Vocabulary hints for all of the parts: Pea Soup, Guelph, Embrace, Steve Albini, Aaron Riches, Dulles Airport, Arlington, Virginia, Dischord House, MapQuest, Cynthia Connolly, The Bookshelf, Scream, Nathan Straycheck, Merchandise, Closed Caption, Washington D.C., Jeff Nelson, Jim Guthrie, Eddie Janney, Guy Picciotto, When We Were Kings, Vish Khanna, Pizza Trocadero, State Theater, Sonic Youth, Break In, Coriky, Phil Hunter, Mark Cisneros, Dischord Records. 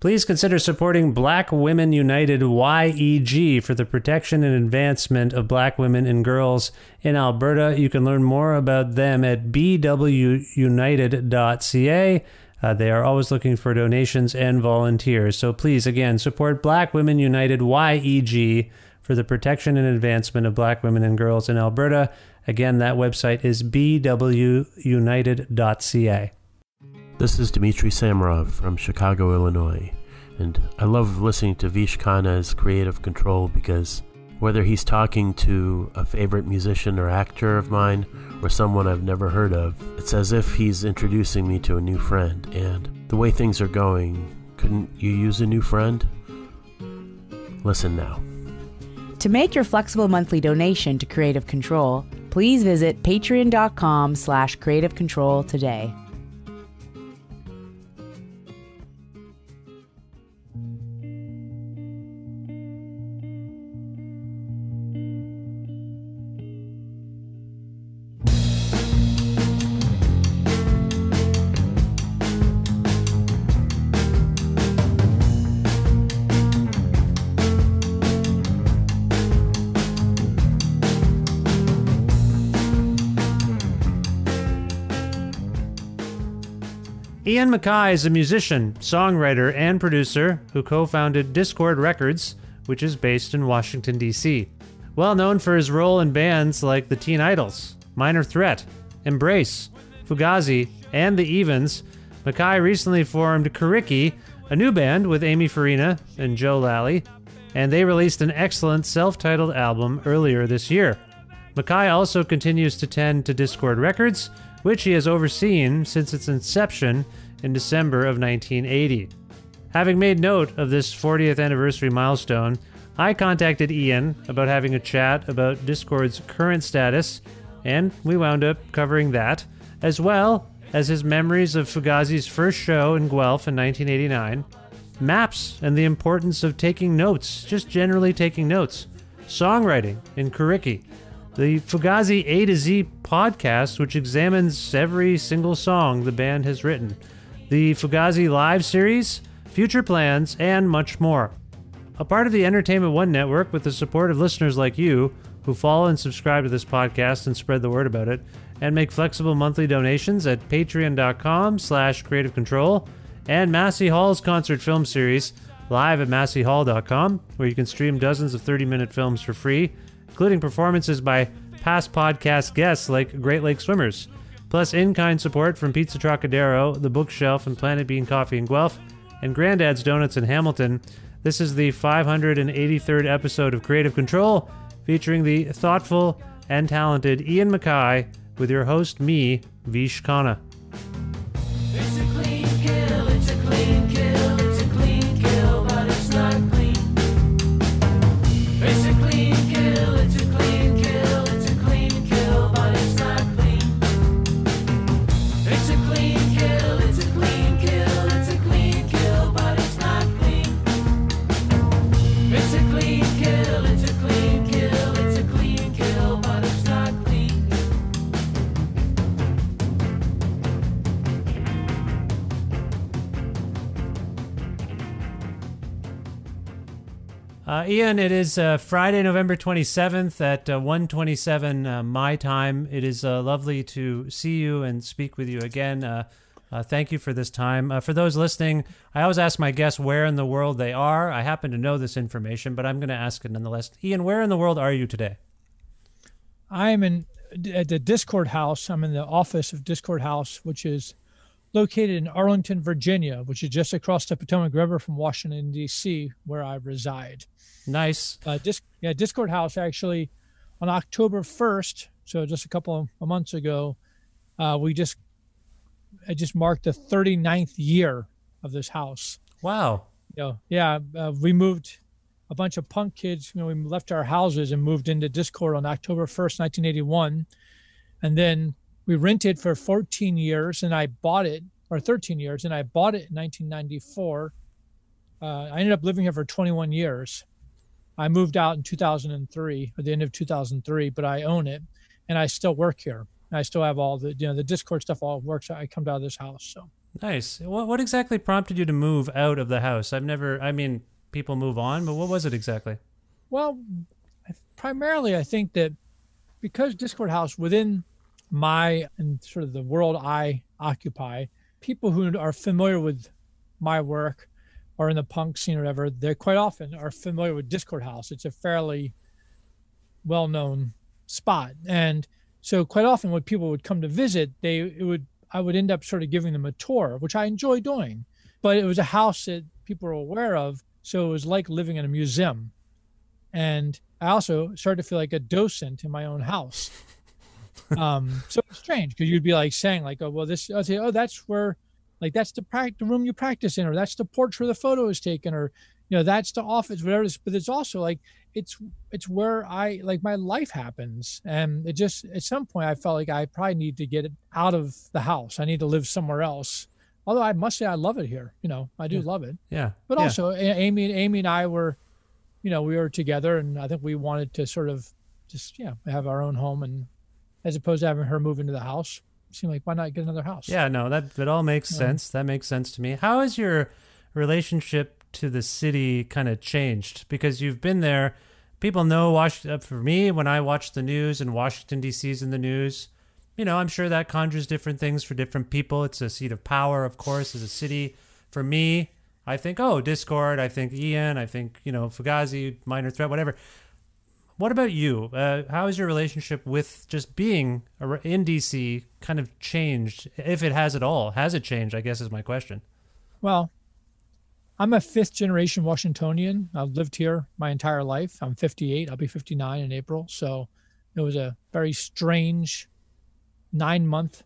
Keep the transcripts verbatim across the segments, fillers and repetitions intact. Please consider supporting Black Women United Y E G for the protection and advancement of black women and girls in Alberta. You can learn more about them at b w united dot c a. Uh, they are always looking for donations and volunteers. So please, again, support Black Women United Y E G for the protection and advancement of black women and girls in Alberta. Again, that website is b w united dot c a. This is Dmitry Samarov from Chicago, Illinois, and I love listening to Vish Khanna's Creative Control because whether he's talking to a favorite musician or actor of mine or someone I've never heard of, it's as if he's introducing me to a new friend. And the way things are going, couldn't you use a new friend? Listen now. To make your flexible monthly donation to Creative Control, please visit patreon dot com slash creative control today. Ian MacKaye is a musician, songwriter, and producer who co-founded Dischord Records, which is based in Washington, D C Well known for his role in bands like the Teen Idols, Minor Threat, Embrace, Fugazi, and the Evens, MacKaye recently formed Coriky, a new band with Amy Farina and Joe Lally, and they released an excellent self-titled album earlier this year. MacKaye also continues to tend to Dischord Records, which he has overseen since its inception in December of nineteen eighty. Having made note of this fortieth anniversary milestone, I contacted Ian about having a chat about Dischord's current status, and we wound up covering that, as well as his memories of Fugazi's first show in Guelph in nineteen eighty-nine, maps and the importance of taking notes, just generally taking notes, songwriting in Coriky, the Fugazi A to Z podcast, which examines every single song the band has written, the Fugazi Live series, future plans, and much more. A part of the Entertainment One Network with the support of listeners like you who follow and subscribe to this podcast and spread the word about it, and make flexible monthly donations at patreon dot com slash creative control, and Massey Hall's concert film series, live at massey hall dot com, where you can stream dozens of thirty minute films for free, including performances by past podcast guests like Great Lake Swimmers, plus in-kind support from Pizza Trocadero, The Bookshelf, and Planet Bean Coffee in Guelph, and Granddad's Donuts in Hamilton. This is the five hundred eighty-third episode of Creative Control, featuring the thoughtful and talented Ian MacKaye, with your host, me, Vish Khanna. Uh, Ian, it is uh, Friday, November twenty-seventh at uh, one twenty-seven uh, my time. It is uh, lovely to see you and speak with you again. Uh, uh, thank you for this time. Uh, for those listening, I always ask my guests where in the world they are. I happen to know this information, but I'm going to ask it nonetheless. Ian, where in the world are you today? I am in at the Dischord House. I'm in the office of Dischord House, which is located in Arlington, Virginia, which is just across the Potomac River from Washington, D C, where I reside. Nice. Uh, Dis yeah, Dischord House actually on October first, so just a couple of months ago, uh, we just, I just marked the thirty-ninth year of this house. Wow. You know, yeah, uh, we moved a bunch of punk kids, you know, we left our houses and moved into Dischord on October first, nineteen eighty-one. And then we rented for fourteen years and I bought it, or thirteen years, and I bought it in nineteen ninety-four. Uh, I ended up living here for twenty-one years. I moved out in two thousand three, at the end of two thousand three, but I own it and I still work here. I still have all the, you know, the Dischord stuff all works. I come out of this house. So Nice. What, what exactly prompted you to move out of the house? I've never, I mean, people move on, but what was it exactly? Well, primarily I think that because Dischord House, within my and sort of the world I occupy, people who are familiar with my work or in the punk scene or whatever, they quite often are familiar with Dischord House. It's a fairly well-known spot. And so quite often when people would come to visit, they it would I would end up sort of giving them a tour, which I enjoy doing. But it was a house that people were aware of, so it was like living in a museum. And I also started to feel like a docent in my own house. Um, so it's strange because you'd be like saying like, oh, well, this, I'd say, oh, that's where, like, that's the, pra the room you practice in, or that's the porch where the photo is taken, or, you know, that's the office, whatever it is. But it's also like, it's, it's where I, like, my life happens. And it just, at some point I felt like I probably need to get out of the house. I need to live somewhere else. Although I must say, I love it here. You know, I do yeah. love it. Yeah. But yeah. also Amy and Amy and I were, you know, we were together, and I think we wanted to sort of just, yeah, have our own home, and as opposed to having her move into the house, it seemed like, why not get another house? Yeah, no, that, that all makes yeah. sense. That makes sense to me. How has your relationship to the city kind of changed? Because you've been there. People know Washington, for me, when I watch the news and Washington, D C's in the news, you know, I'm sure that conjures different things for different people. It's a seat of power, of course, as a city. For me, I think, oh, Dischord, I think Ian, I think, you know, Fugazi, Minor Threat, whatever. What about you? Uh, how has your relationship with just being in D C kind of changed, if it has at all? Has it changed, I guess, is my question. Well, I'm a fifth-generation Washingtonian. I've lived here my entire life. I'm fifty-eight. I'll be fifty-nine in April. So it was a very strange nine-month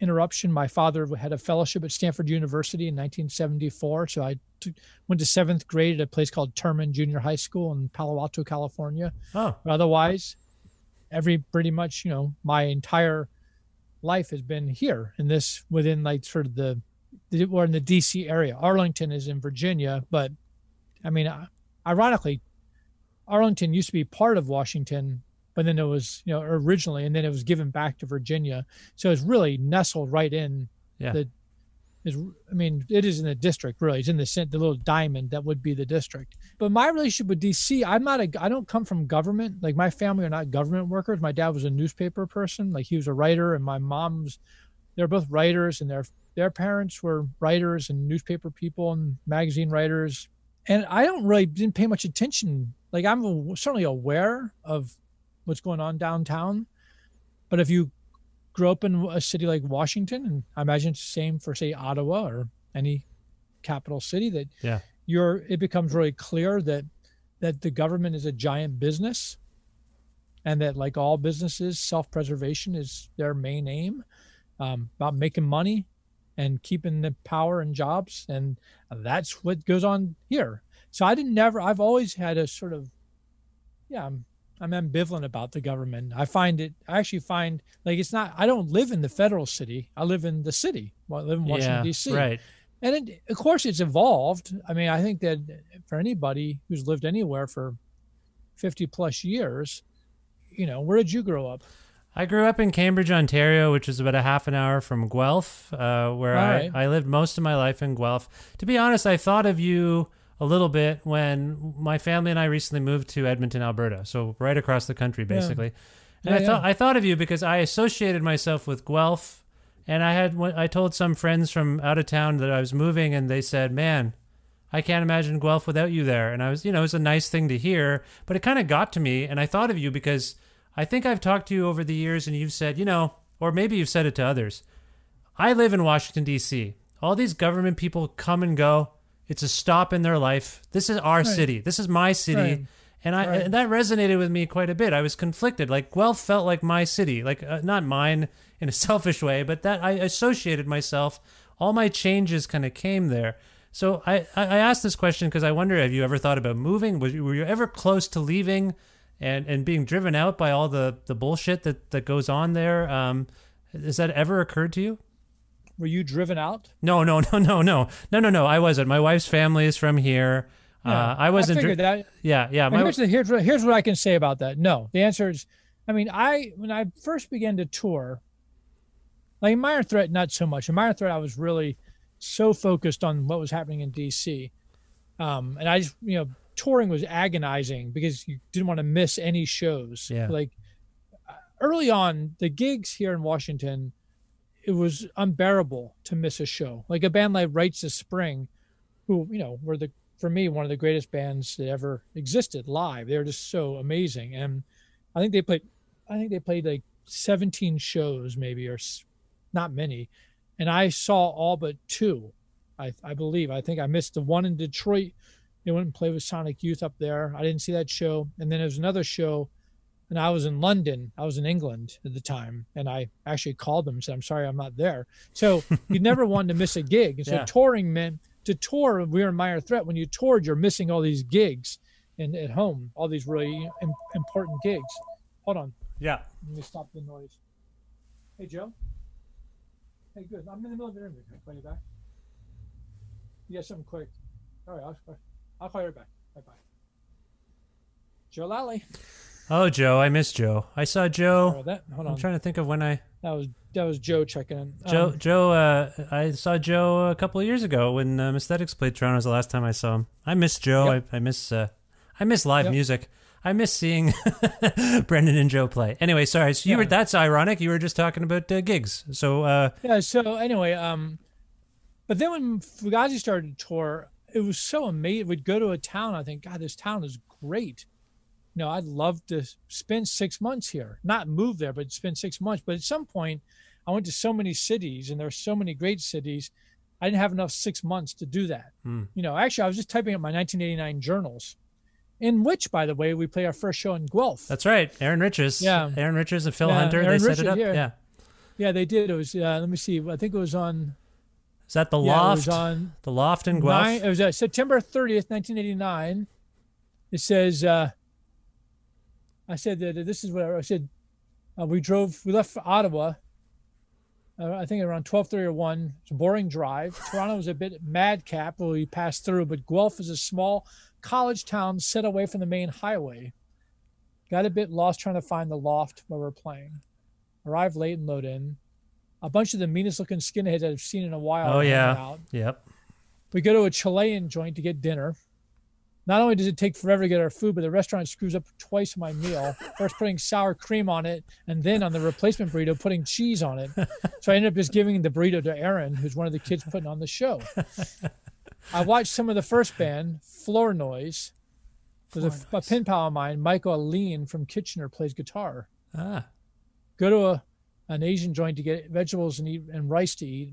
interruption. My father had a fellowship at Stanford University in nineteen seventy-four. So I t went to seventh grade at a place called Terman Junior High School in Palo Alto, California. Oh. But otherwise, every pretty much, you know, my entire life has been here in this, within like sort of the, we're in the D C area. Arlington is in Virginia, but I mean, ironically, Arlington used to be part of Washington, but then it was, you know, originally, and then it was given back to Virginia. So it's really nestled right in yeah. the, is, I mean, it is in the district, really. It's in the, the little diamond that would be the district. But my relationship with D C, I'm not a, I don't come from government. Like, my family are not government workers. My dad was a newspaper person. Like, he was a writer, and my mom's, they're both writers, and their, their parents were writers and newspaper people and magazine writers. And I don't really, didn't pay much attention. Like, I'm a, certainly aware of what's going on downtown. But if you grew up in a city like Washington, and I imagine it's the same for, say, Ottawa or any capital city, that yeah. you're, it becomes really clear that, that the government is a giant business, and that, like all businesses, self-preservation is their main aim, um, about making money and keeping the power and jobs. And that's what goes on here. So I didn't never, I've always had a sort of, yeah, I'm, I'm ambivalent about the government. I find it, I actually find, like, it's not, I don't live in the federal city. I live in the city. I live in Washington, yeah, D C Right. And it, of course, it's evolved. I mean, I think that for anybody who's lived anywhere for fifty plus years, you know, where did you grow up? I grew up in Cambridge, Ontario, which is about a half an hour from Guelph, uh, where right. I, I lived most of my life in Guelph. To be honest, I thought of you a little bit when my family and I recently moved to Edmonton, Alberta. So right across the country, basically. Yeah. And yeah, I thought yeah. I thought of you because I associated myself with Guelph, and I had I told some friends from out of town that I was moving, and they said, "Man, I can't imagine Guelph without you there." And I was, you know, it was a nice thing to hear, but it kind of got to me, and I thought of you because I think I've talked to you over the years, and you've said, you know, or maybe you've said it to others, I live in Washington, D C All these government people come and go. It's a stop in their life. This is our right. city. This is my city. Right. And I right. and that resonated with me quite a bit. I was conflicted. Like, Guelph felt like my city, like uh, not mine in a selfish way, but that I associated myself. All my changes kind of came there. So I, I asked this question because I wonder, have you ever thought about moving? Were you, were you ever close to leaving and, and being driven out by all the, the bullshit that, that goes on there? Um, has that ever occurred to you? Were you driven out? No, no, no, no, no, no, no, no. I wasn't. My wife's family is from here. Yeah, uh, I wasn't. I figured that. Yeah, yeah. My here's, the, here's, what, here's what I can say about that. No, the answer is, I mean, I when I first began to tour, like Minor Threat, not so much. In Minor Threat, I was really, so focused on what was happening in D C. Um, and I just, you know, touring was agonizing because you didn't want to miss any shows. Yeah. Like early on, the gigs here in Washington, it was unbearable to miss a show. Like a band like Rites of Spring, who, you know, were the, for me, one of the greatest bands that ever existed live. They were just so amazing. And I think they played, I think they played like seventeen shows maybe, or not many. And I saw all but two, I, I believe. I think I missed the one in Detroit. They went and played with Sonic Youth up there. I didn't see that show. And then there was another show, and I was in London. I was in England at the time. And I actually called them and said, I'm sorry, I'm not there. So you never wanted to miss a gig. And so yeah. touring meant, to tour, we were in Minor Threat. When you toured, you're missing all these gigs and at home, all these really im- important gigs. Hold on. Yeah. Let me stop the noise. Hey, Joe. Hey, good. I'm in the middle of an interview. Can I call you back? You got something quick. All right, I'll, I'll call you right back. Bye-bye. Joe Lally. Oh, Joe. I miss Joe. I saw Joe. Right, that, hold on. I'm trying to think of when I... That was that was Joe checking in. Joe, um, Joe. Uh, I saw Joe a couple of years ago when um, Aesthetics played Toronto. Was the last time I saw him. I miss Joe. Yep. I, I miss uh, I miss live yep. music. I miss seeing Brendan and Joe play. Anyway, sorry. So you yeah. were. That's ironic. You were just talking about uh, gigs. So uh, yeah. So anyway, um, but then when Fugazi started to tour, it was so amazing. We'd go to a town. I think, God, this town is great. No, I'd love to spend six months here, not move there, but spend six months. But at some point, I went to so many cities, and there are so many great cities. I didn't have enough six months to do that. Mm. You know, actually, I was just typing up my nineteen eighty-nine journals, in which, by the way, we played our first show in Guelph. That's right. Aaron Riches. Yeah. Aaron Riches and Phil yeah, Hunter, Aaron they Richard, set it up. Yeah. yeah. Yeah, they did. It was, uh, let me see, I think it was on. Is that The yeah, Loft? It was on The Loft in Guelph? Nine, it was uh, September thirtieth, nineteen eighty-nine. It says, uh, I said that this is what I said. Uh, we drove, we left for Ottawa, uh, I think around twelve thirty or one. It's a boring drive. Toronto was a bit madcap when we passed through, but Guelph is a small college town set away from the main highway. Got a bit lost trying to find the loft where we're playing. Arrived late and load in. A bunch of the meanest looking skinheads I've seen in a while. Oh, yeah. Out. Yep. We go to a Chilean joint to get dinner. Not only does it take forever to get our food, but the restaurant screws up twice my meal. First putting sour cream on it, and then on the replacement burrito, putting cheese on it. So I ended up just giving the burrito to Aaron, who's one of the kids putting on the show. I watched some of the first band, Floor Noise. There's Floor a, noise. a pen pal of mine, Michael Lean from Kitchener, plays guitar. Ah. Go to a, an Asian joint to get vegetables and, eat, and rice to eat,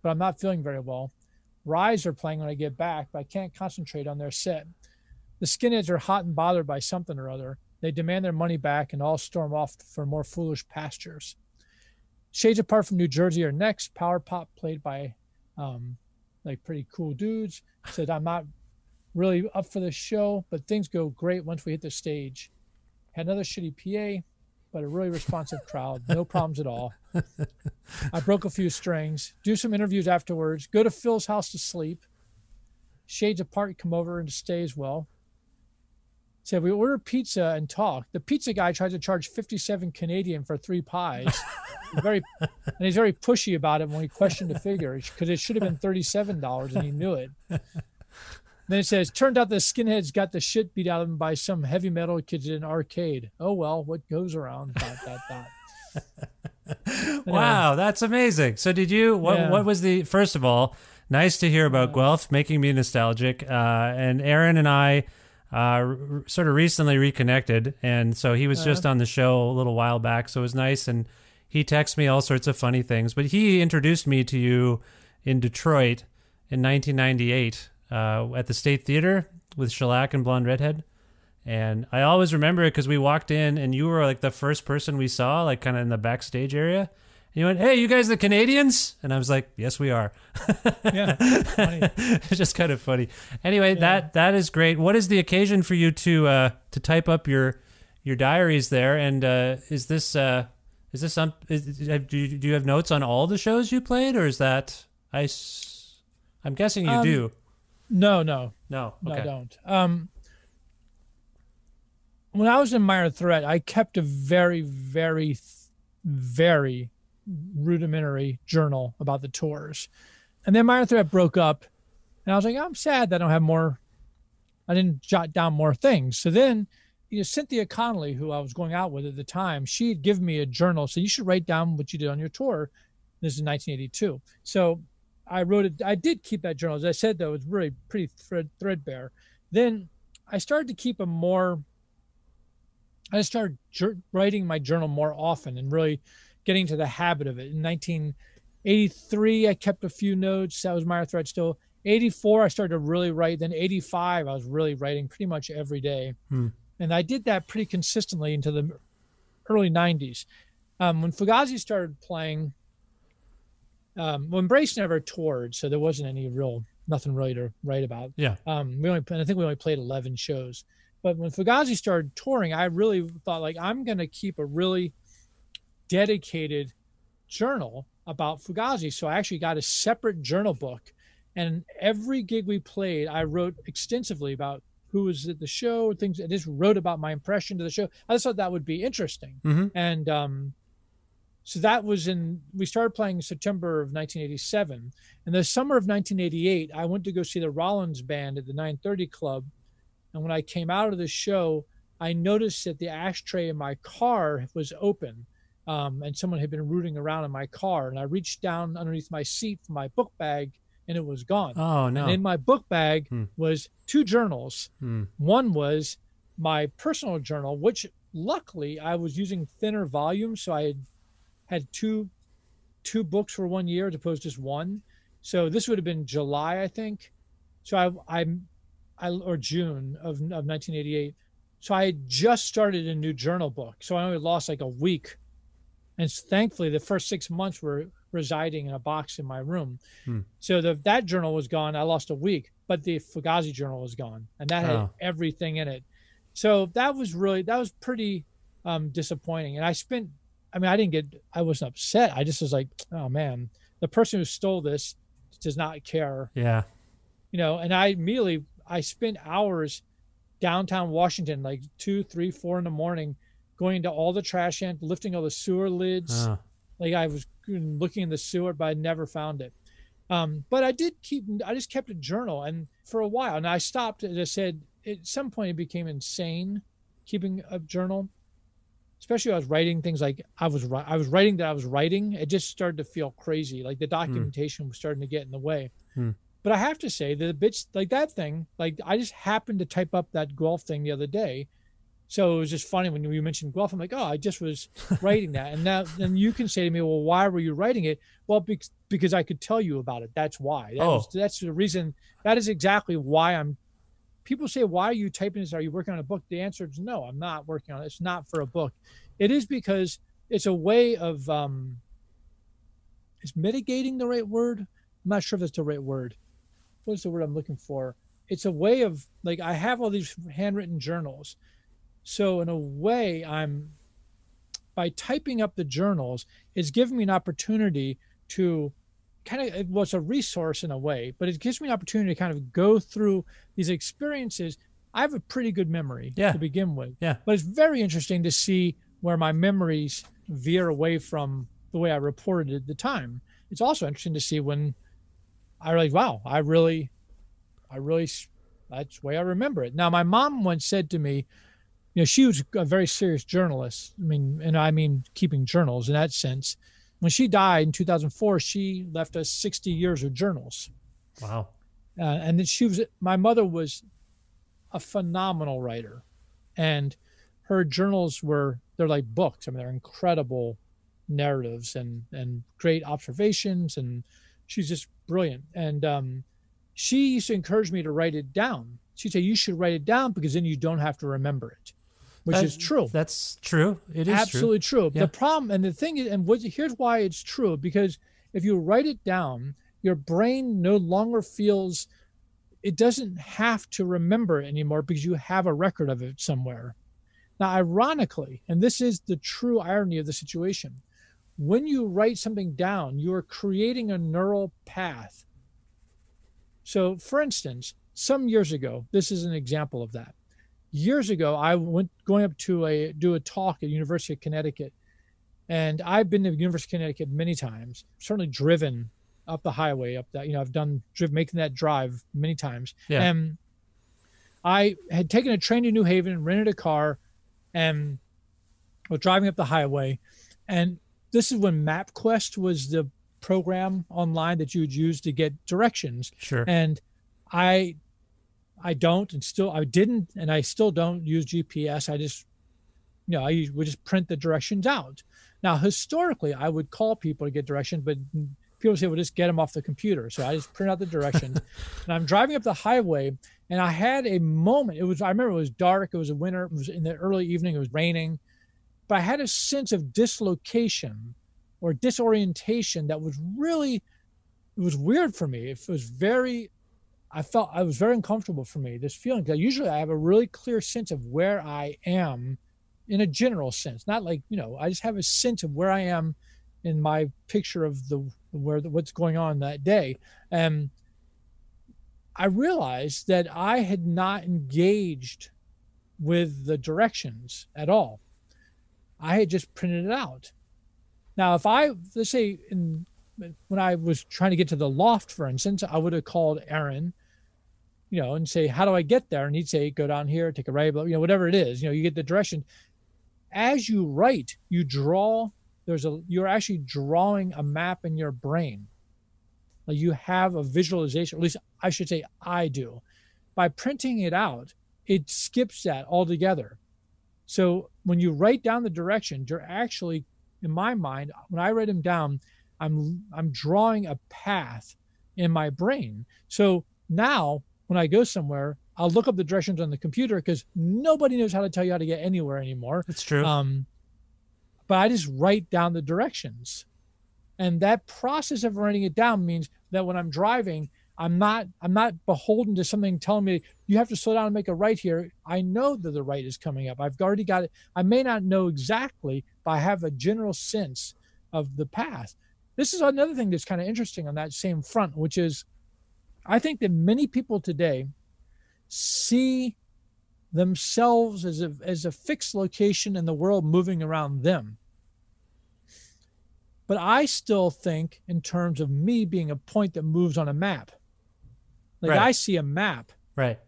but I'm not feeling very well. Rise are playing when I get back, but I can't concentrate on their set. The skinheads are hot and bothered by something or other. They demand their money back and all storm off for more foolish pastures. Shades Apart from New Jersey are next. Power pop played by um, like pretty cool dudes. Said, I'm not really up for this show, but things go great once we hit the stage. Had another shitty P A, but a really responsive crowd. No problems at all. I broke a few strings. Do some interviews afterwards. Go to Phil's house to sleep. Shades Apart come over and stay as well. Said, we order pizza and talk. The pizza guy tries to charge fifty-seven Canadian for three pies. He's very, and he's very pushy about it when we questioned the figure, because it should have been thirty-seven dollars, and he knew it. Then it says, turned out the skinheads got the shit beat out of them by some heavy metal kids in an arcade. Oh, well, what goes around? Dot, dot, dot. Anyway. Wow, that's amazing. So did you, what, yeah. what was the, first of all, nice to hear about yeah. Guelph, making me nostalgic. Uh, and Aaron and I, Uh, r- sort of recently reconnected, and so he was just uh, on the show a little while back, so it was nice, and he texted me all sorts of funny things, but he introduced me to you in Detroit in nineteen ninety-eight uh, at the State Theater with Shellac and Blonde Redhead, and I always remember it because we walked in, and you were like the first person we saw, like kind of in the backstage area. You went, hey, you guys the Canadians? And I was like, yes, we are. Yeah, funny. It's just kind of funny. Anyway, yeah. that that is great. What is the occasion for you to uh, to type up your your diaries there? And uh, is this uh, is this some? Is, do you do you have notes on all the shows you played, or is that I? I'm guessing you um, do. No, no, no, okay. no, I don't. Um, when I was in Minor Threat, I kept a very, very, very rudimentary journal about the tours. And then Minor Threat broke up, and I was like, I'm sad that I don't have more. I didn't jot down more things. So then, you know, Cynthia Connolly, who I was going out with at the time, she had given me a journal. So you should write down what you did on your tour. This is nineteen eighty-two. So I wrote it. I did keep that journal. As I said, though, it was really pretty thread, threadbare. Then I started to keep a more, I started writing my journal more often and really getting into the habit of it. In nineteen eighty-three, I kept a few notes. That was Minor Threat still. eighty-four, I started to really write. Then eighty-five, I was really writing pretty much every day. Hmm. And I did that pretty consistently into the early nineties. Um, when Fugazi started playing, um, well, Embrace never toured, so there wasn't any real, nothing really to write about. Yeah. Um, we only, and I think we only played eleven shows. But when Fugazi started touring, I really thought, like, I'm going to keep a really dedicated journal about Fugazi. So I actually got a separate journal book. And every gig we played, I wrote extensively about who was at the show, things. I just wrote about my impression to the show. I just thought that would be interesting. Mm-hmm. And um, so that was in, we started playing in September of nineteen eighty-seven. And the summer of nineteen eighty-eight, I went to go see the Rollins Band at the nine thirty Club. And when I came out of the show, I noticed that the ashtray in my car was open. Um, and someone had been rooting around in my car. And I reached down underneath my seat for my book bag, and it was gone. Oh, no. And in my book bag hmm. was two journals. Hmm. One was my personal journal, which luckily I was using thinner volume. So I had had two, two books for one year as opposed to just one. So this would have been July, I think. So I, I, I or June of, of nineteen eighty-eight. So I had just started a new journal book. So I only lost like a week. And thankfully the first six months were residing in a box in my room. Hmm. So the, that journal was gone. I lost a week, but the Fugazi journal was gone, and that oh. had everything in it. So that was really, that was pretty um, disappointing. And I spent, I mean, I didn't get, I wasn't upset. I just was like, oh man, the person who stole this does not care. Yeah. You know, and I immediately, I spent hours downtown Washington, like two, three, four in the morning, going to all the trash end, lifting all the sewer lids. Oh. Like I was looking in the sewer, but I never found it. Um, but I did keep, I just kept a journal, and for a while, and I stopped, as I said, at some point it became insane keeping a journal, especially when I was writing things like I was, I was writing that I was writing. It just started to feel crazy. Like the documentation mm. was starting to get in the way. Mm. But I have to say that the bits like that thing, like I just happened to type up that golf thing the other day. So it was just funny when you mentioned Guelph. I'm like, oh, I just was writing that. And now, and you can say to me, well, why were you writing it? Well, because, because I could tell you about it. That's why. That oh. was, that's the reason. That is exactly why I'm. People say, why are you typing this? Are you working on a book? The answer is no, I'm not working on it. It's not for a book. It is because it's a way of. Um, is mitigating the right word? I'm not sure if that's the right word. What's the word I'm looking for? It's a way of, like, I have all these handwritten journals. So in a way, I'm, by typing up the journals, it's given me an opportunity to kind of, well, it's a resource in a way, but it gives me an opportunity to kind of go through these experiences. I have a pretty good memory yeah. to begin with, yeah. but it's very interesting to see where my memories veer away from the way I reported at the time. It's also interesting to see when I realized, wow, I really, I really, that's the way I remember it. Now, my mom once said to me, you know, she was a very serious journalist. I mean, and I mean keeping journals in that sense. When she died in two thousand four, she left us sixty years of journals. Wow. Uh, and then she was, my mother was a phenomenal writer, and her journals were, they're like books. I mean, they're incredible narratives and, and great observations, and she's just brilliant. And um, she used to encourage me to write it down. She'd say, you should write it down because then you don't have to remember it. Which that, is true. That's true. It is absolutely true. true. Yeah. The problem, and the thing is, and what, here's why it's true, because if you write it down, your brain no longer feels, it doesn't have to remember it anymore because you have a record of it somewhere. Now, ironically, and this is the true irony of the situation, when you write something down, you are creating a neural path. So, for instance, some years ago, this is an example of that. Years ago, I went going up to a do a talk at University of Connecticut, and I've been to University of Connecticut many times, certainly driven up the highway, up that, you know, I've done driven, making that drive many times. Yeah. And I had taken a train to New Haven and rented a car and was driving up the highway. And this is when MapQuest was the program online that you would use to get directions. Sure. And I, I don't, and still, I didn't, and I still don't use G P S. I just, you know, I would just print the directions out. Now, historically, I would call people to get directions, but people say, well, just get them off the computer. So I just print out the directions. And I'm driving up the highway, and I had a moment. It was, I remember it was dark. It was a winter. It was in the early evening. It was raining. But I had a sense of dislocation or disorientation that was really, it was weird for me. It was very, I felt, I was very uncomfortable for me, this feeling. Because usually I have a really clear sense of where I am in a general sense, not like, you know, I just have a sense of where I am in my picture of the, where the, what's going on that day. And I realized that I had not engaged with the directions at all. I had just printed it out. Now, if I, let's say, in, when I was trying to get to the loft, for instance, I would have called Aaron, you know, and say, how do I get there? And he'd say, go down here, take a right, you know, whatever it is, you know, you get the direction. As you write, you draw, there's a, you're actually drawing a map in your brain. Like you have a visualization, at least I should say I do. By printing it out, it skips that altogether. So when you write down the directions, you're actually, in my mind, when I write them down, I'm I'm drawing a path in my brain. So now when I go somewhere, I'll look up the directions on the computer because nobody knows how to tell you how to get anywhere anymore. That's true. Um, but I just write down the directions. And that process of writing it down means that when I'm driving, I'm not I'm not beholden to something telling me you have to slow down and make a right here. I know that the right is coming up. I've already got it. I may not know exactly, but I have a general sense of the path. This is another thing that's kind of interesting on that same front, which is I think that many people today see themselves as a, as a fixed location in the world moving around them. But I still think in terms of me being a point that moves on a map. Like right. I see a map. Right.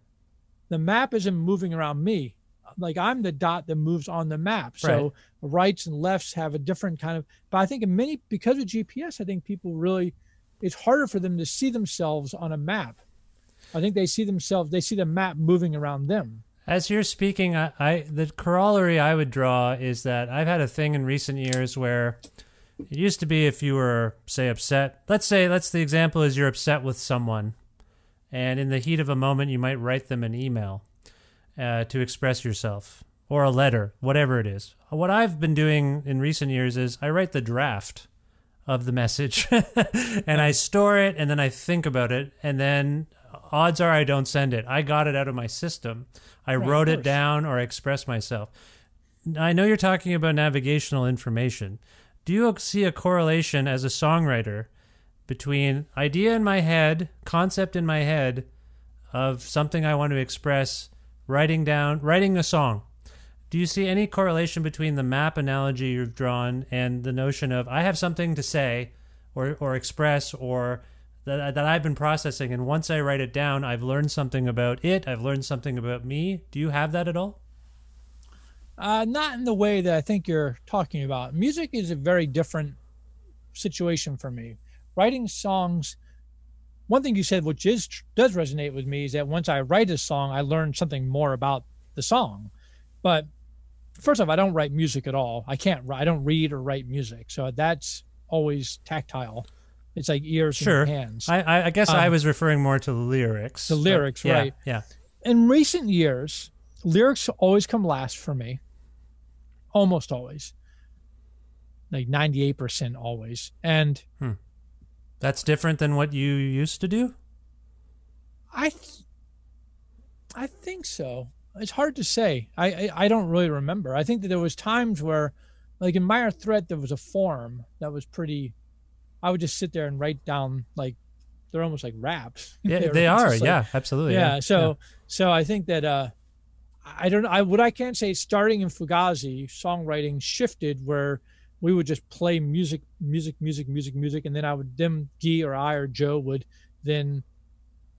The map isn't moving around me. Like I'm the dot that moves on the map. So right. rights and lefts have a different kind of, but I think in many, because of G P S, I think people really, it's harder for them to see themselves on a map. I think they see themselves, they see the map moving around them. As you're speaking, I, I the corollary I would draw is that I've had a thing in recent years where it used to be if you were, say, upset. Let's say, let's the example is you're upset with someone, and in the heat of a moment, you might write them an email uh, to express yourself, or a letter, whatever it is. What I've been doing in recent years is I write the draft of the message, and I store it, and then I think about it, and then odds are I don't send it. I got it out of my system. I right, wrote it down or expressed myself. I know you're talking about navigational information. Do you see a correlation as a songwriter between idea in my head, concept in my head of something I want to express, writing down, writing a song? Do you see any correlation between the map analogy you've drawn and the notion of I have something to say or, or express or that, that I've been processing, and once I write it down, I've learned something about it, I've learned something about me? Do you have that at all? Uh, not in the way that I think you're talking about. Music is a very different situation for me. Writing songs, one thing you said, which is does resonate with me, is that once I write a song, I learn something more about the song. But first off, I don't write music at all. I can't. I don't read or write music, so that's always tactile. It's like ears sure. and hands. I, I guess um, I was referring more to the lyrics. The lyrics, but, yeah, right? Yeah. In recent years, lyrics always come last for me. Almost always, like ninety-eight percent always. And hmm. that's different than what you used to do? I th I think so. It's hard to say. I, I, I don't really remember. I think that there was times where, like in Minor Threat, there was a form that was pretty, I would just sit there and write down, like, they're almost like raps. Yeah, they are. Like, yeah, absolutely. Yeah, yeah. So, yeah. so I think that, uh, I don't know. I, what I can say, starting in Fugazi, songwriting shifted where we would just play music, music, music, music, music. And then I would, them, Guy or I or Joe would then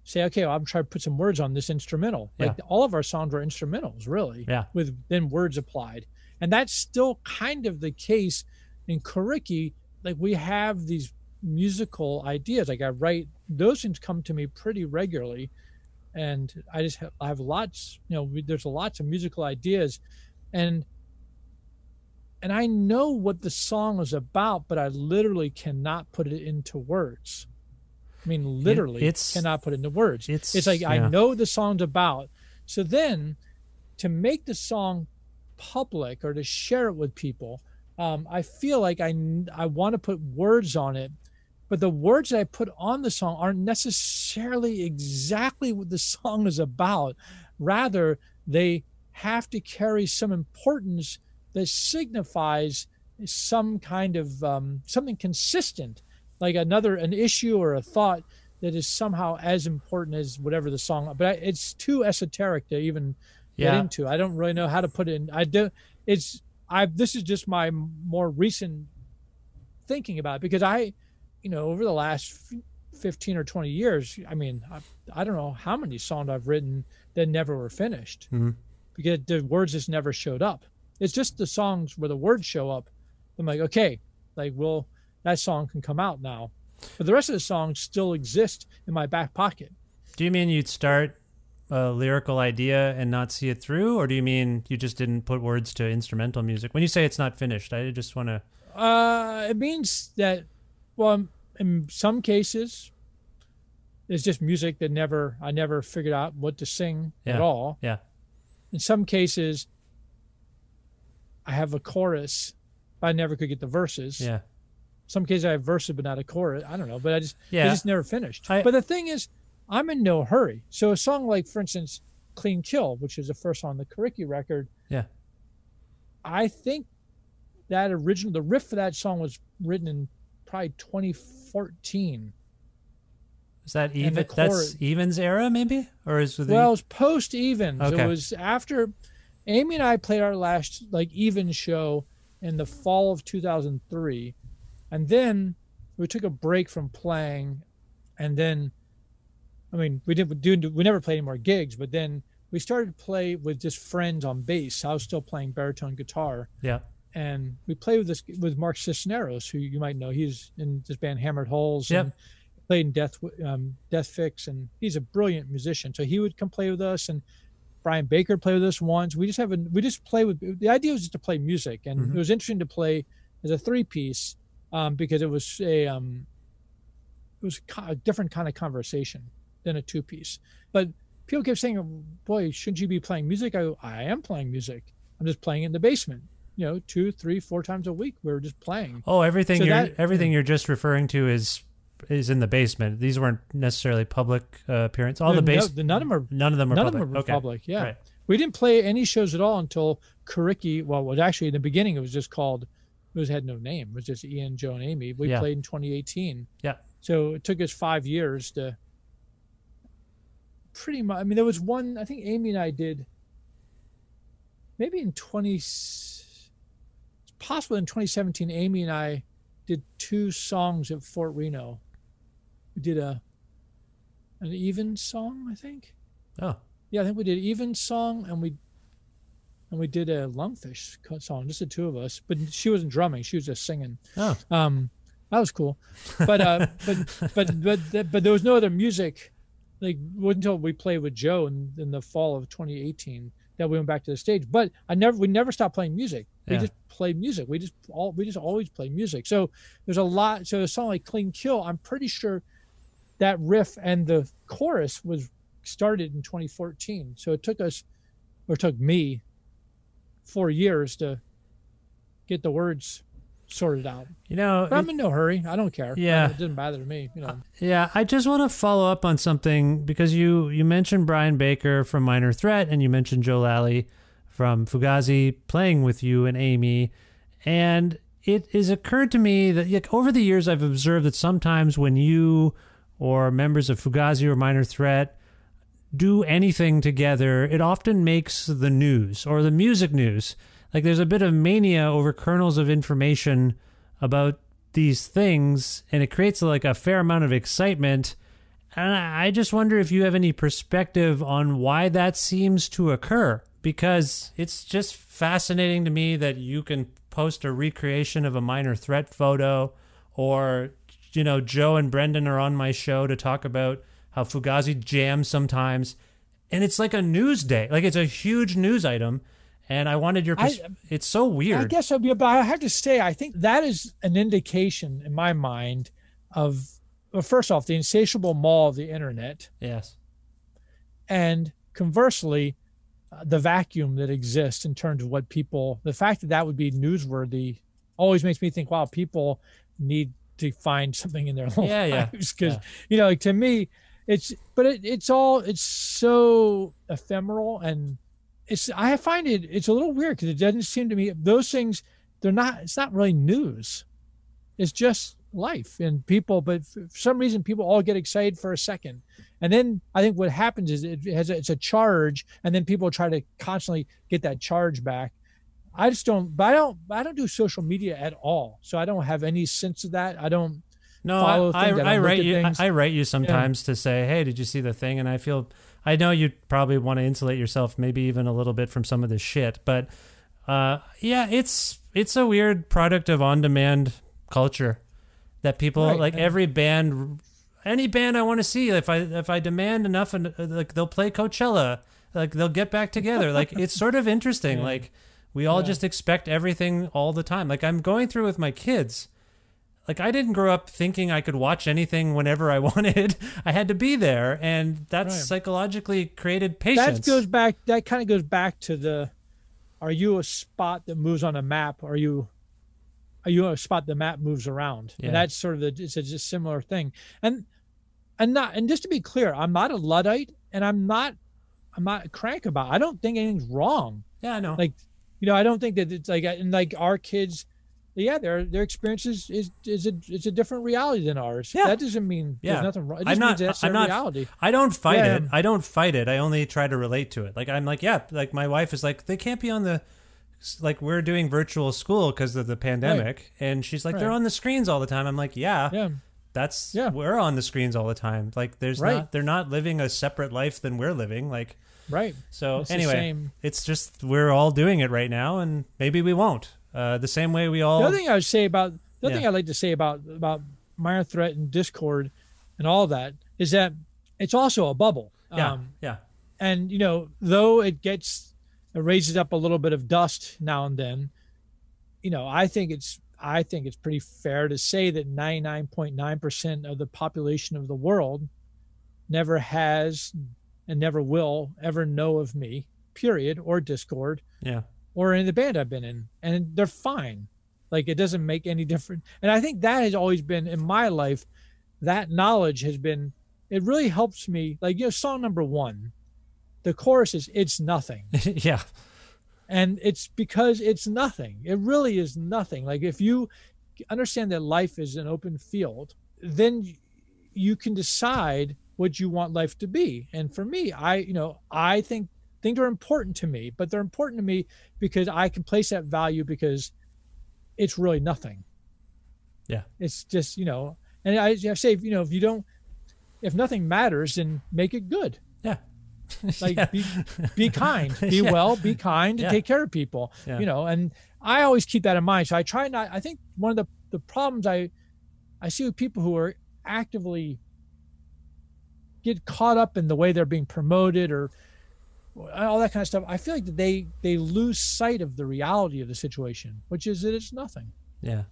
say, okay, well, I'm trying to put some words on this instrumental. Like yeah. all of our songs were instrumentals, really, yeah. with then words applied. And that's still kind of the case in Coriky. Like we have these musical ideas. Like I write, those things come to me pretty regularly. And I just have, I have lots, you know, we, there's lots of musical ideas. And And I know what the song is about, but I literally cannot put it into words. I mean, literally it, it's, cannot put it into words. It's, it's like, yeah. I know the song's about. So then to make the song public or to share it with people, um, I feel like I, I want to put words on it, but the words that I put on the song aren't necessarily exactly what the song is about. Rather, they have to carry some importance that signifies some kind of um, something consistent, like another, an issue or a thought that is somehow as important as whatever the song, but I, it's too esoteric to even yeah. get into. I don't really know how to put it in. I do. It's I, this is just my more recent thinking about it, because I, you know, over the last fifteen or twenty years, I mean, I, I don't know how many songs I've written that never were finished mm-hmm. because the words just never showed up. It's just the songs where the words show up. I'm like, okay, like, well, that song can come out now. But the rest of the songs still exist in my back pocket. Do you mean you'd start a lyrical idea and not see it through? Or do you mean you just didn't put words to instrumental music? When you say it's not finished, I just want to... Uh, it means that, well, in some cases, it's just music that never, I never figured out what to sing yeah. at all. Yeah. In some cases... I have a chorus, but I never could get the verses. Yeah. Some cases I have verses, but not a chorus. I don't know, but I just, yeah. I just never finished. I, but the thing is, I'm in no hurry. So a song like, for instance, Clean Kill, which is the first song on the Coriky record. Yeah. I think that original, the riff for that song was written in probably twenty fourteen. Is that even, that's Evans era maybe? Or is it the... Well, it was post Evans. Okay. It was after... Amy and I played our last like even show in the fall of two thousand three, and then we took a break from playing, and then, I mean, we didn't do we never played any more gigs, but then we started to play with just friends on bass. I was still playing baritone guitar. Yeah, and we played with this with Mark Cisneros, who you might know. He's in this band Hammered Holes. Yeah. And played in Death um, Death Fix, and he's a brilliant musician. So he would come play with us, and Brian Baker played with us once. We just have a, we just play with, the idea was just to play music, and mm-hmm. it was interesting to play as a three piece um, because it was a um, it was a different kind of conversation than a two piece. But people kept saying, "Boy, shouldn't you be playing music?" I go, I am playing music. I'm just playing in the basement. You know, two, three, four times a week, we were just playing. Oh, everything so you're that, everything you're just referring to is. is in the basement. These weren't necessarily public uh, appearance. All the base no, none of them are none of them are none public. Of them are okay. public. Yeah, right. We didn't play any shows at all until Coriky. Well, it was actually in the beginning. It was just called. It was had no name. It was just Ian, Joe, and Amy. We yeah. played in twenty eighteen. Yeah. So it took us five years to. Pretty much. I mean, there was one. I think Amy and I did. Maybe in twenty. It's possible in twenty seventeen, Amy and I did two songs at Fort Reno. We did a an even song, I think. Oh. Yeah, I think we did even song, and we and we did a Lungfish song, just the two of us. But she wasn't drumming; she was just singing. Oh. Um, that was cool. But uh, but but but but there was no other music. Like until we played with Joe in, in the fall of twenty eighteen, that we went back to the stage. But I never we never stopped playing music. We yeah. just played music. We just all we just always play music. So there's a lot. So a song like "Clean Kill," I'm pretty sure that riff and the chorus was started in twenty fourteen. So it took us, or took me, four years to get the words sorted out. You know, but I'm in no hurry. I don't care. Yeah, it doesn't bother me. You know. Uh, yeah, I just want to follow up on something because you you mentioned Brian Baker from Minor Threat, and you mentioned Joe Lally from Fugazi playing with you and Amy, and it has occurred to me that like, over the years I've observed that sometimes when you or members of Fugazi or Minor Threat do anything together, it often makes the news or the music news. Like, there's a bit of mania over kernels of information about these things, and it creates like a fair amount of excitement. And I just wonder if you have any perspective on why that seems to occur, because it's just fascinating to me that you can post a recreation of a Minor Threat photo, or, you know, Joe and Brendan are on my show to talk about how Fugazi jams sometimes. And it's like a news day. Like, it's a huge news item. And I wanted your pers- I, it's so weird. I guess I'll be, but I have to say, I think that is an indication in my mind of, well, first off, the insatiable maw of the internet. Yes. And conversely, uh, the vacuum that exists in terms of what people, the fact that that would be newsworthy always makes me think, wow, people need to find something in their yeah, lives. Because, yeah. yeah. you know, like, to me, it's, but it, it's all, it's so ephemeral, and it's, I find it, it's a little weird because it doesn't seem to me, those things, they're not, it's not really news. It's just life and people, but for some reason people all get excited for a second. And then I think what happens is it has, a, it's a charge, and then people try to constantly get that charge back. I just don't, but I don't, I don't do social media at all. So I don't have any sense of that. I don't. No, I, I, I, I write you, I, I write you sometimes yeah. to say, hey, did you see the thing? And I feel, I know you probably want to insulate yourself maybe even a little bit from some of this shit, but uh, yeah, it's it's a weird product of on-demand culture that people right. like, and every band, any band I want to see, if I if I demand enough, and like they'll play Coachella, like they'll get back together. Like, it's sort of interesting. Yeah. Like, we all yeah. just expect everything all the time. Like, I'm going through with my kids. Like, I didn't grow up thinking I could watch anything whenever I wanted. I had to be there, and that's right. psychologically created patience. That goes back. That kind of goes back to the: are you a spot that moves on a map? Are you, are you a spot the map moves around? Yeah. And that's sort of the. It's a just similar thing. And and not and just to be clear, I'm not a Luddite, and I'm not, I'm not a crank about it. I don't think anything's wrong. Yeah, I know. Like, you know, I don't think that it's like, and like our kids. Yeah, their their experience is is is a it's a different reality than ours. Yeah. That doesn't mean yeah. there's nothing wrong. It just I'm not. Means that's I'm their not. Reality. I don't fight yeah. it. I don't fight it. I only try to relate to it. Like, I'm like, yeah. Like, my wife is like, they can't be on the, like, we're doing virtual school because of the pandemic, right. and she's like, right. they're on the screens all the time. I'm like, yeah, yeah. that's yeah. we're on the screens all the time. Like, there's right. not, they're not living a separate life than we're living. Like, right. So it's anyway, it's just we're all doing it right now, and maybe we won't. Uh, the same way we all. The other thing I would say about the other yeah. thing I like to say about about Minor Threat and Dischord and all that is that it's also a bubble. Yeah, um, yeah. And, you know, though it gets it raises up a little bit of dust now and then, you know, I think it's I think it's pretty fair to say that ninety-nine point nine percent of the population of the world never has and never will ever know of me, period, or Dischord. Yeah. Or in the band I've been in, and they're fine. Like, it doesn't make any difference. And I think that has always been in my life. That knowledge has been, it really helps me. Like, you know, song number one, the chorus is "It's nothing." yeah. And it's because it's nothing. It really is nothing. Like, if you understand that life is an open field, then you can decide what you want life to be. And for me, I, you know, I think, Things are important to me, but they're important to me because I can place that value because it's really nothing. Yeah. It's just, you know, and I, I say, you know, if you don't, if nothing matters, then make it good. Yeah. Like, yeah. Be, be kind, be yeah. well, be kind, and yeah. take care of people, yeah. you know, and I always keep that in mind. So I try not, I think one of the, the problems I, I see with people who are actively get caught up in the way they're being promoted or all that kind of stuff, I feel like they they lose sight of the reality of the situation, which is that it's nothing. Yeah.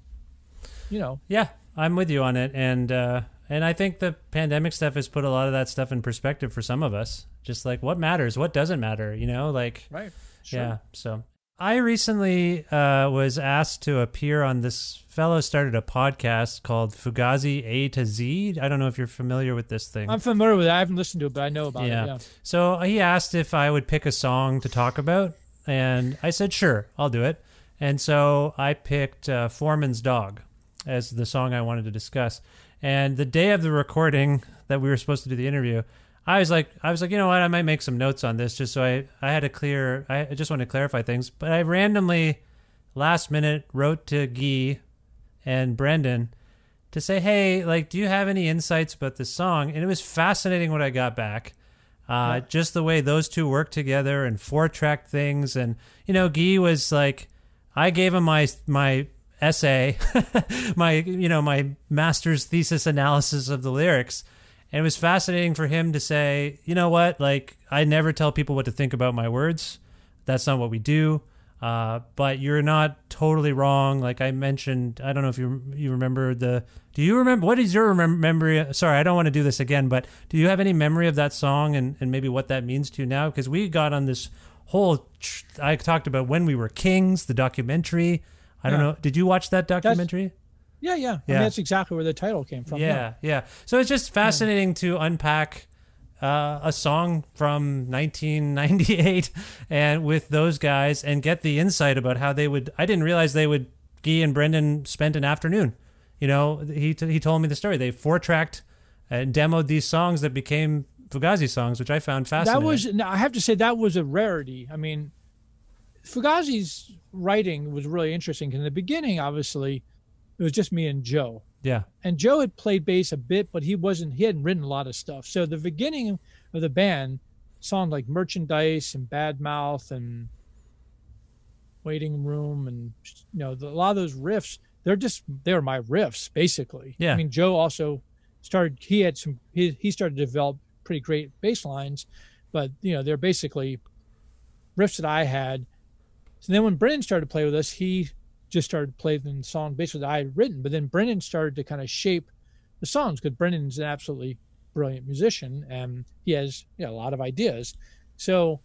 You know. Yeah, I'm with you on it, and uh, and I think the pandemic stuff has put a lot of that stuff in perspective for some of us. Just like, what matters, what doesn't matter, you know, like. Right. Sure. Yeah. So I recently uh, was asked to appear on this fellow started a podcast called Fugazi A to Z. I don't know if you're familiar with this thing. I'm familiar with it. I haven't listened to it, but I know about yeah. it. Yeah. So he asked if I would pick a song to talk about, and I said, sure, I'll do it. And so I picked uh, Foreman's Dog as the song I wanted to discuss. And the day of the recording that we were supposed to do the interview, I was like, I was like, you know what? I might make some notes on this just so I, I had a clear, I just wanted to clarify things. But I randomly, last minute, wrote to Guy and Brendan to say, hey, like, do you have any insights about this song? And it was fascinating what I got back. Uh, yeah. Just the way those two work together and four-track things. And, you know, Guy was like, I gave him my, my essay, my, you know, my master's thesis analysis of the lyrics. And it was fascinating for him to say, you know what, like, I never tell people what to think about my words. That's not what we do. Uh, but you're not totally wrong. Like I mentioned, I don't know if you you remember the, do you remember, what is your remem memory? Sorry, I don't want to do this again, but do you have any memory of that song and, and maybe what that means to you now? Because we got on this whole, I talked about When We Were Kings, the documentary. I don't yeah. know. Did you watch that documentary? That's Yeah, yeah. yeah. I mean, that's exactly where the title came from. Yeah, yeah. yeah. So it's just fascinating yeah. to unpack uh, a song from nineteen ninety-eight and with those guys and get the insight about how they would. I didn't realize they would. Guy and Brendan spent an afternoon. You know, he t he told me the story. They four-tracked and demoed these songs that became Fugazi songs, which I found fascinating. That was. I have to say that was a rarity. I mean, Fugazi's writing was really interesting. In the beginning, obviously. It was just me and Joe. Yeah. And Joe had played bass a bit, but he wasn't, he hadn't written a lot of stuff. So the beginning of the band sounded like Merchandise and Bad Mouth and Waiting Room. And, you know, the, a lot of those riffs, they're just, they're my riffs, basically. Yeah. I mean, Joe also started, he had some, he, he started to develop pretty great bass lines, but, you know, they're basically riffs that I had. So then when Brendan started to play with us, he, just started playing the song basically that I had written, but then Brendan started to kind of shape the songs because Brendan's an absolutely brilliant musician and he has you know, a lot of ideas. So,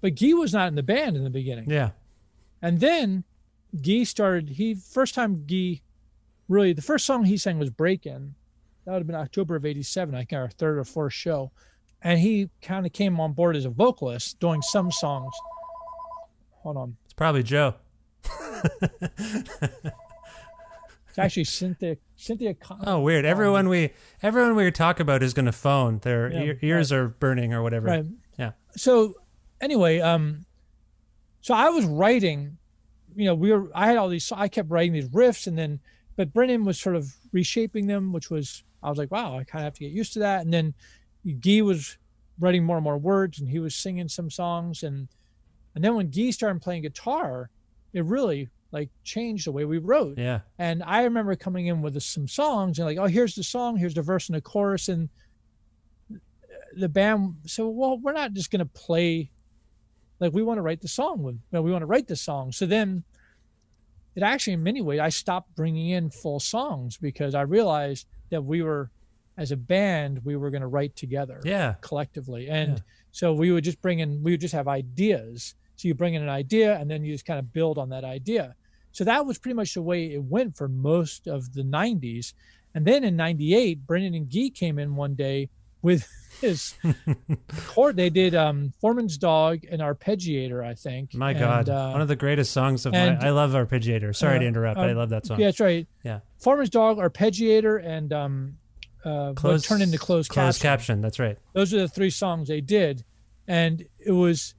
but Guy was not in the band in the beginning. Yeah. And then Guy started, he, first time Guy really, the first song he sang was Break In. That would have been October of eighty-seven, I think our third or fourth show. And he kind of came on board as a vocalist doing some songs. Hold on. It's probably Joe. It's actually Cynthia Cynthia Connolly. Oh, weird. Everyone we everyone we talk about is going to phone. Their yeah, ear, ears right. are burning or whatever. Right. Yeah. So anyway, um so I was writing, you know, we were I had all these I kept writing these riffs and then but Brendan was sort of reshaping them, which was I was like, wow, I kind of have to get used to that. And then Guy was writing more and more words and he was singing some songs and and then when Guy started playing guitar, it really like changed the way we wrote. Yeah. And I remember coming in with some songs and like, oh, here's the song, here's the verse and the chorus. And the band said, well, we're not just going to play, like we want to write the song. With, you know, we want to write the song. So then it actually, in many ways, I stopped bringing in full songs because I realized that we were, as a band, we were going to write together yeah. collectively. And yeah. so we would just bring in, we would just have ideas. So you bring in an idea and then you just kind of build on that idea. So that was pretty much the way it went for most of the nineties. And then in ninety-eight, Brendan and Guy came in one day with his chord. They did um, Foreman's Dog and Arpeggiator, I think. My and, God, uh, one of the greatest songs of and, my, I love Arpeggiator. Sorry uh, to interrupt, uh, but I love that song. Yeah, that's right. Yeah. Foreman's Dog, Arpeggiator, and um, uh, closed, turned into Closed Caption. Closed Caption, that's right. Those are the three songs they did. And it was...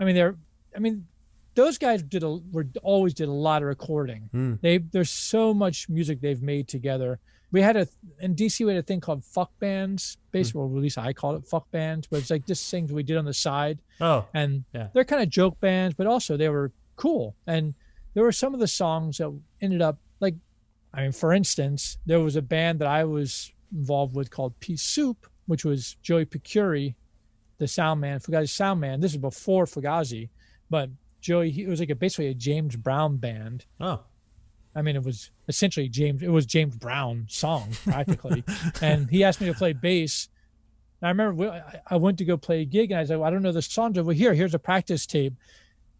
I mean, they're. I mean, those guys did a. Were always did a lot of recording. Mm. They there's so much music they've made together. We had a in D C we had a thing called Fuck Bands. Basically, mm. well, at least I called it Fuck Bands, but it's like just things we did on the side. Oh, and yeah. they're kind of joke bands, but also they were cool. And there were some of the songs that ended up like, I mean, for instance, there was a band that I was involved with called Pea Soup, which was Joey Picciotto. The sound man, Fugazi sound man. This is before Fugazi, but Joey, he, it was like a, basically a James Brown band. Oh, I mean, it was essentially James. It was James Brown song practically. And he asked me to play bass. And I remember we, I, I went to go play a gig, and I said, well, I don't know the songs over here. Here's a practice tape.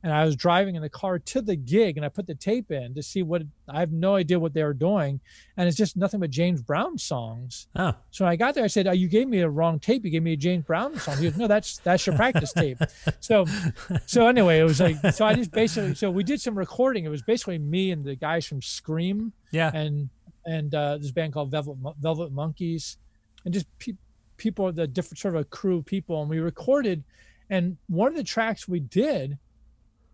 And I was driving in the car to the gig, and I put the tape in to see what. I have no idea what they were doing, and it's just nothing but James Brown songs. Oh. So when I got there, I said, oh, "You gave me a wrong tape. You gave me a James Brown song." He goes, "No, that's that's your practice tape." So, so anyway, it was like so. I just basically so we did some recording. It was basically me and the guys from Scream, yeah, and and uh, this band called Velvet Velvet Monkeys, and just pe people, the different sort of a crew of people, and we recorded. And one of the tracks we did,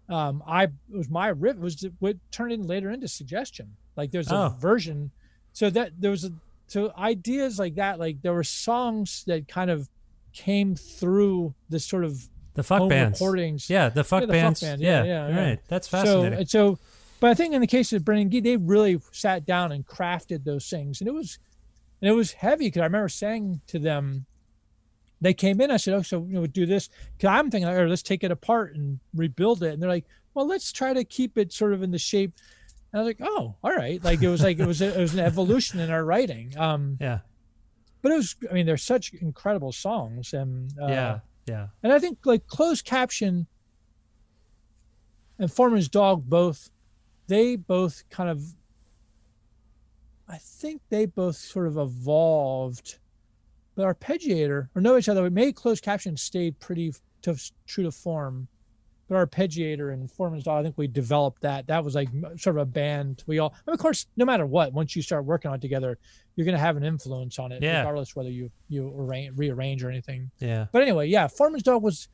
um, I it was my riff was what turned in later into Suggestion. Like there's a oh. version, so that there was a, so ideas like that. Like there were songs that kind of came through this sort of the fuck bands recordings. Yeah, the fuck yeah, the bands. Fuck band. Yeah, yeah, yeah, right. Yeah. That's fascinating. So, so, but I think in the case of Brendan Gee, they really sat down and crafted those things, and it was, and it was heavy because I remember saying to them. They came in, I said, oh, so you know, we'll do this. Cause I'm thinking, all right, let's take it apart and rebuild it. And they're like, well, let's try to keep it sort of in the shape. And I was like, oh, all right. Like it was like, it was, a, it was an evolution in our writing. Um, yeah. But it was, I mean, they're such incredible songs. And uh, yeah, yeah. And I think like Closed Caption and Foreman's Dog, both, they both kind of, I think they both sort of evolved. But Arpeggiator, or know each other, we made Closed Caption stayed pretty to, true to form. But Arpeggiator and Foreman's Dog, I think we developed that. That was like sort of a band. We all, and of course, no matter what, once you start working on it together, you're going to have an influence on it, yeah. regardless whether you you arrange, rearrange or anything. Yeah. But anyway, yeah, Foreman's Dog was,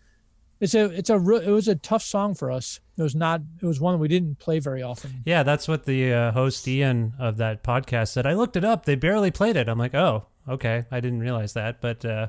it's a it's a it was a tough song for us. It was not. It was one we didn't play very often. Yeah, that's what the uh, host Ian of that podcast said. I looked it up. They barely played it. I'm like, oh. Okay, I didn't realize that, but uh,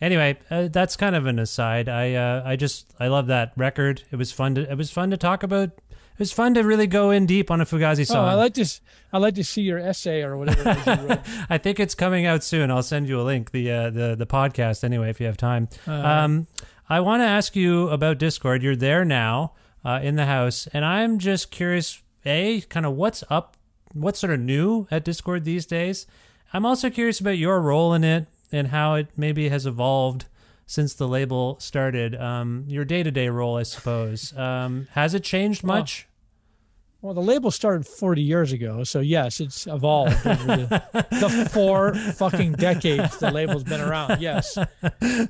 anyway, uh, that's kind of an aside. I uh, I just I love that record. It was fun to it was fun to talk about. It was fun to really go in deep on a Fugazi song. Oh, I like this. I like to see your essay or whatever it is you wrote. I think it's coming out soon. I'll send you a link. The uh, the the podcast anyway, if you have time. Uh, um, I want to ask you about Dischord. You're there now uh, in the house, and I'm just curious. A kind of what's up? What's sort of new at Dischord these days? I'm also curious about your role in it and how it maybe has evolved since the label started. Um, your day-to-day role, I suppose. Um, has it changed much? Well, well, the label started forty years ago, so yes, it's evolved over the, the four fucking decades the label's been around, yes.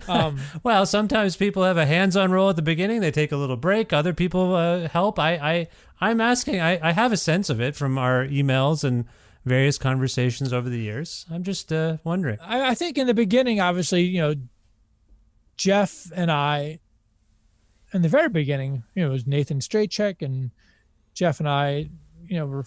Um, well, sometimes people have a hands-on role at the beginning. They take a little break. Other people uh, help. I, I, I'm asking. I, I have a sense of it from our emails and various conversations over the years. I'm just uh, wondering. I, I think in the beginning, obviously, you know, Jeff and I, in the very beginning, you know, it was Nathan Straycheck and Jeff and I, you know, were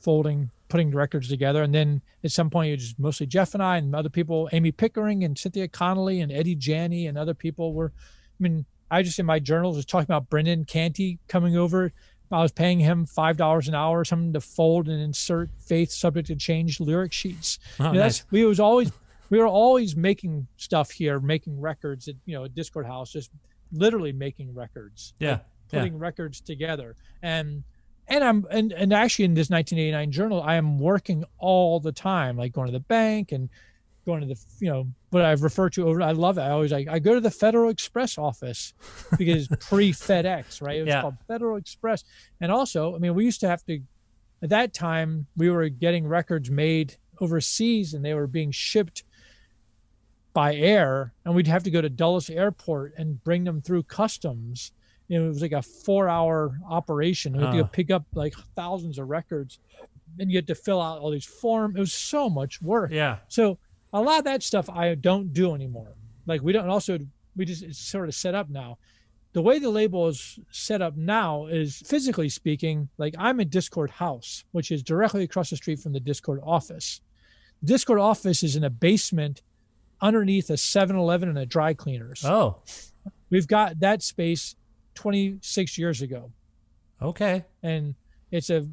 folding, putting records together. And then at some point, it was mostly Jeff and I and other people, Amy Pickering and Cynthia Connolly and Eddie Janney and other people were, I mean, I just in my journals was talking about Brendan Canty coming over. I was paying him five dollars an hour or something to fold and insert faith subject to change lyric sheets. Oh, you know, that's, nice. we was always, we were always making stuff here, making records at, you know, at Dischord House, just literally making records. Yeah. Like putting yeah. records together. And, and I'm, and, and actually in this nineteen eighty-nine journal, I am working all the time, like going to the bank and going to the, you know, what I've referred to over. I love it. I always like, I go to the Federal Express office because pre FedEx, right? It was yeah. called Federal Express. And also, I mean, we used to have to, at that time we were getting records made overseas and they were being shipped by air and we'd have to go to Dulles Airport and bring them through customs. You know, it was like a four hour operation. We had uh. to pick up like thousands of records and you had to fill out all these forms. It was so much work. Yeah. So a lot of that stuff I don't do anymore. Like we don't also, we just, it's sort of set up now. The way the label is set up now is physically speaking, like I'm at Dischord House, which is directly across the street from the Dischord office. The Dischord office is in a basement underneath a seven eleven and a dry cleaners. Oh. We've got that space twenty-six years ago. Okay. And it's a,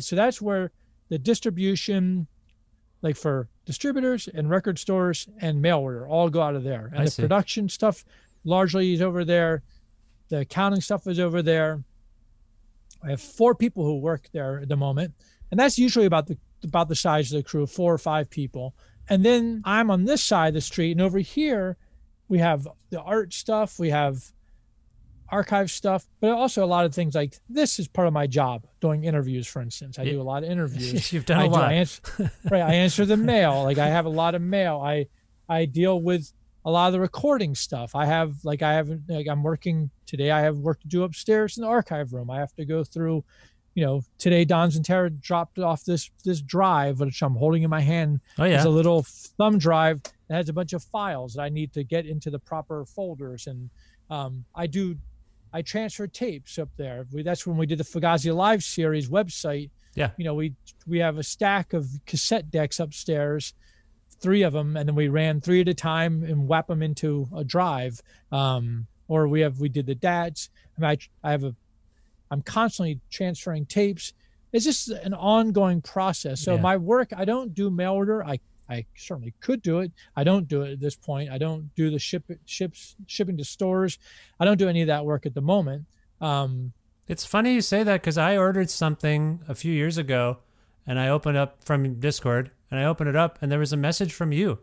so that's where the distribution, like for distributors and record stores and mail order all go out of there. And I the see. Production stuff largely is over there. The accounting stuff is over there. I have four people who work there at the moment. And that's usually about the, about the size of the crew, four or five people. And then I'm on this side of the street. And over here, we have the art stuff. We have archive stuff, but also a lot of things like this is part of my job doing interviews, for instance. I yeah. do a lot of interviews. You've done I a do, lot. I answer, right. I answer the mail. Like I have a lot of mail. I, I deal with a lot of the recording stuff. I have like, I haven't like I'm working today. I have work to do upstairs in the archive room. I have to go through, you know, today Don's and Tara dropped off this, this drive, which I'm holding in my hand. Oh yeah. It's a little thumb drive. that has a bunch of files that I need to get into the proper folders. And um, I do, I transfer tapes up there. We, that's when we did the Fugazi Live series website. Yeah. You know, we, we have a stack of cassette decks upstairs, three of them. And then we ran three at a time and whap them into a drive. Um, or we have, we did the dads. I mean, I, I have a, I'm constantly transferring tapes. It's just an ongoing process. So yeah. my work, I don't do mail order. I, I certainly could do it. I don't do it at this point. I don't do the ship ships shipping to stores. I don't do any of that work at the moment. Um, It's funny you say that, because I ordered something a few years ago, and I opened up from Discord, and I opened it up, and there was a message from you.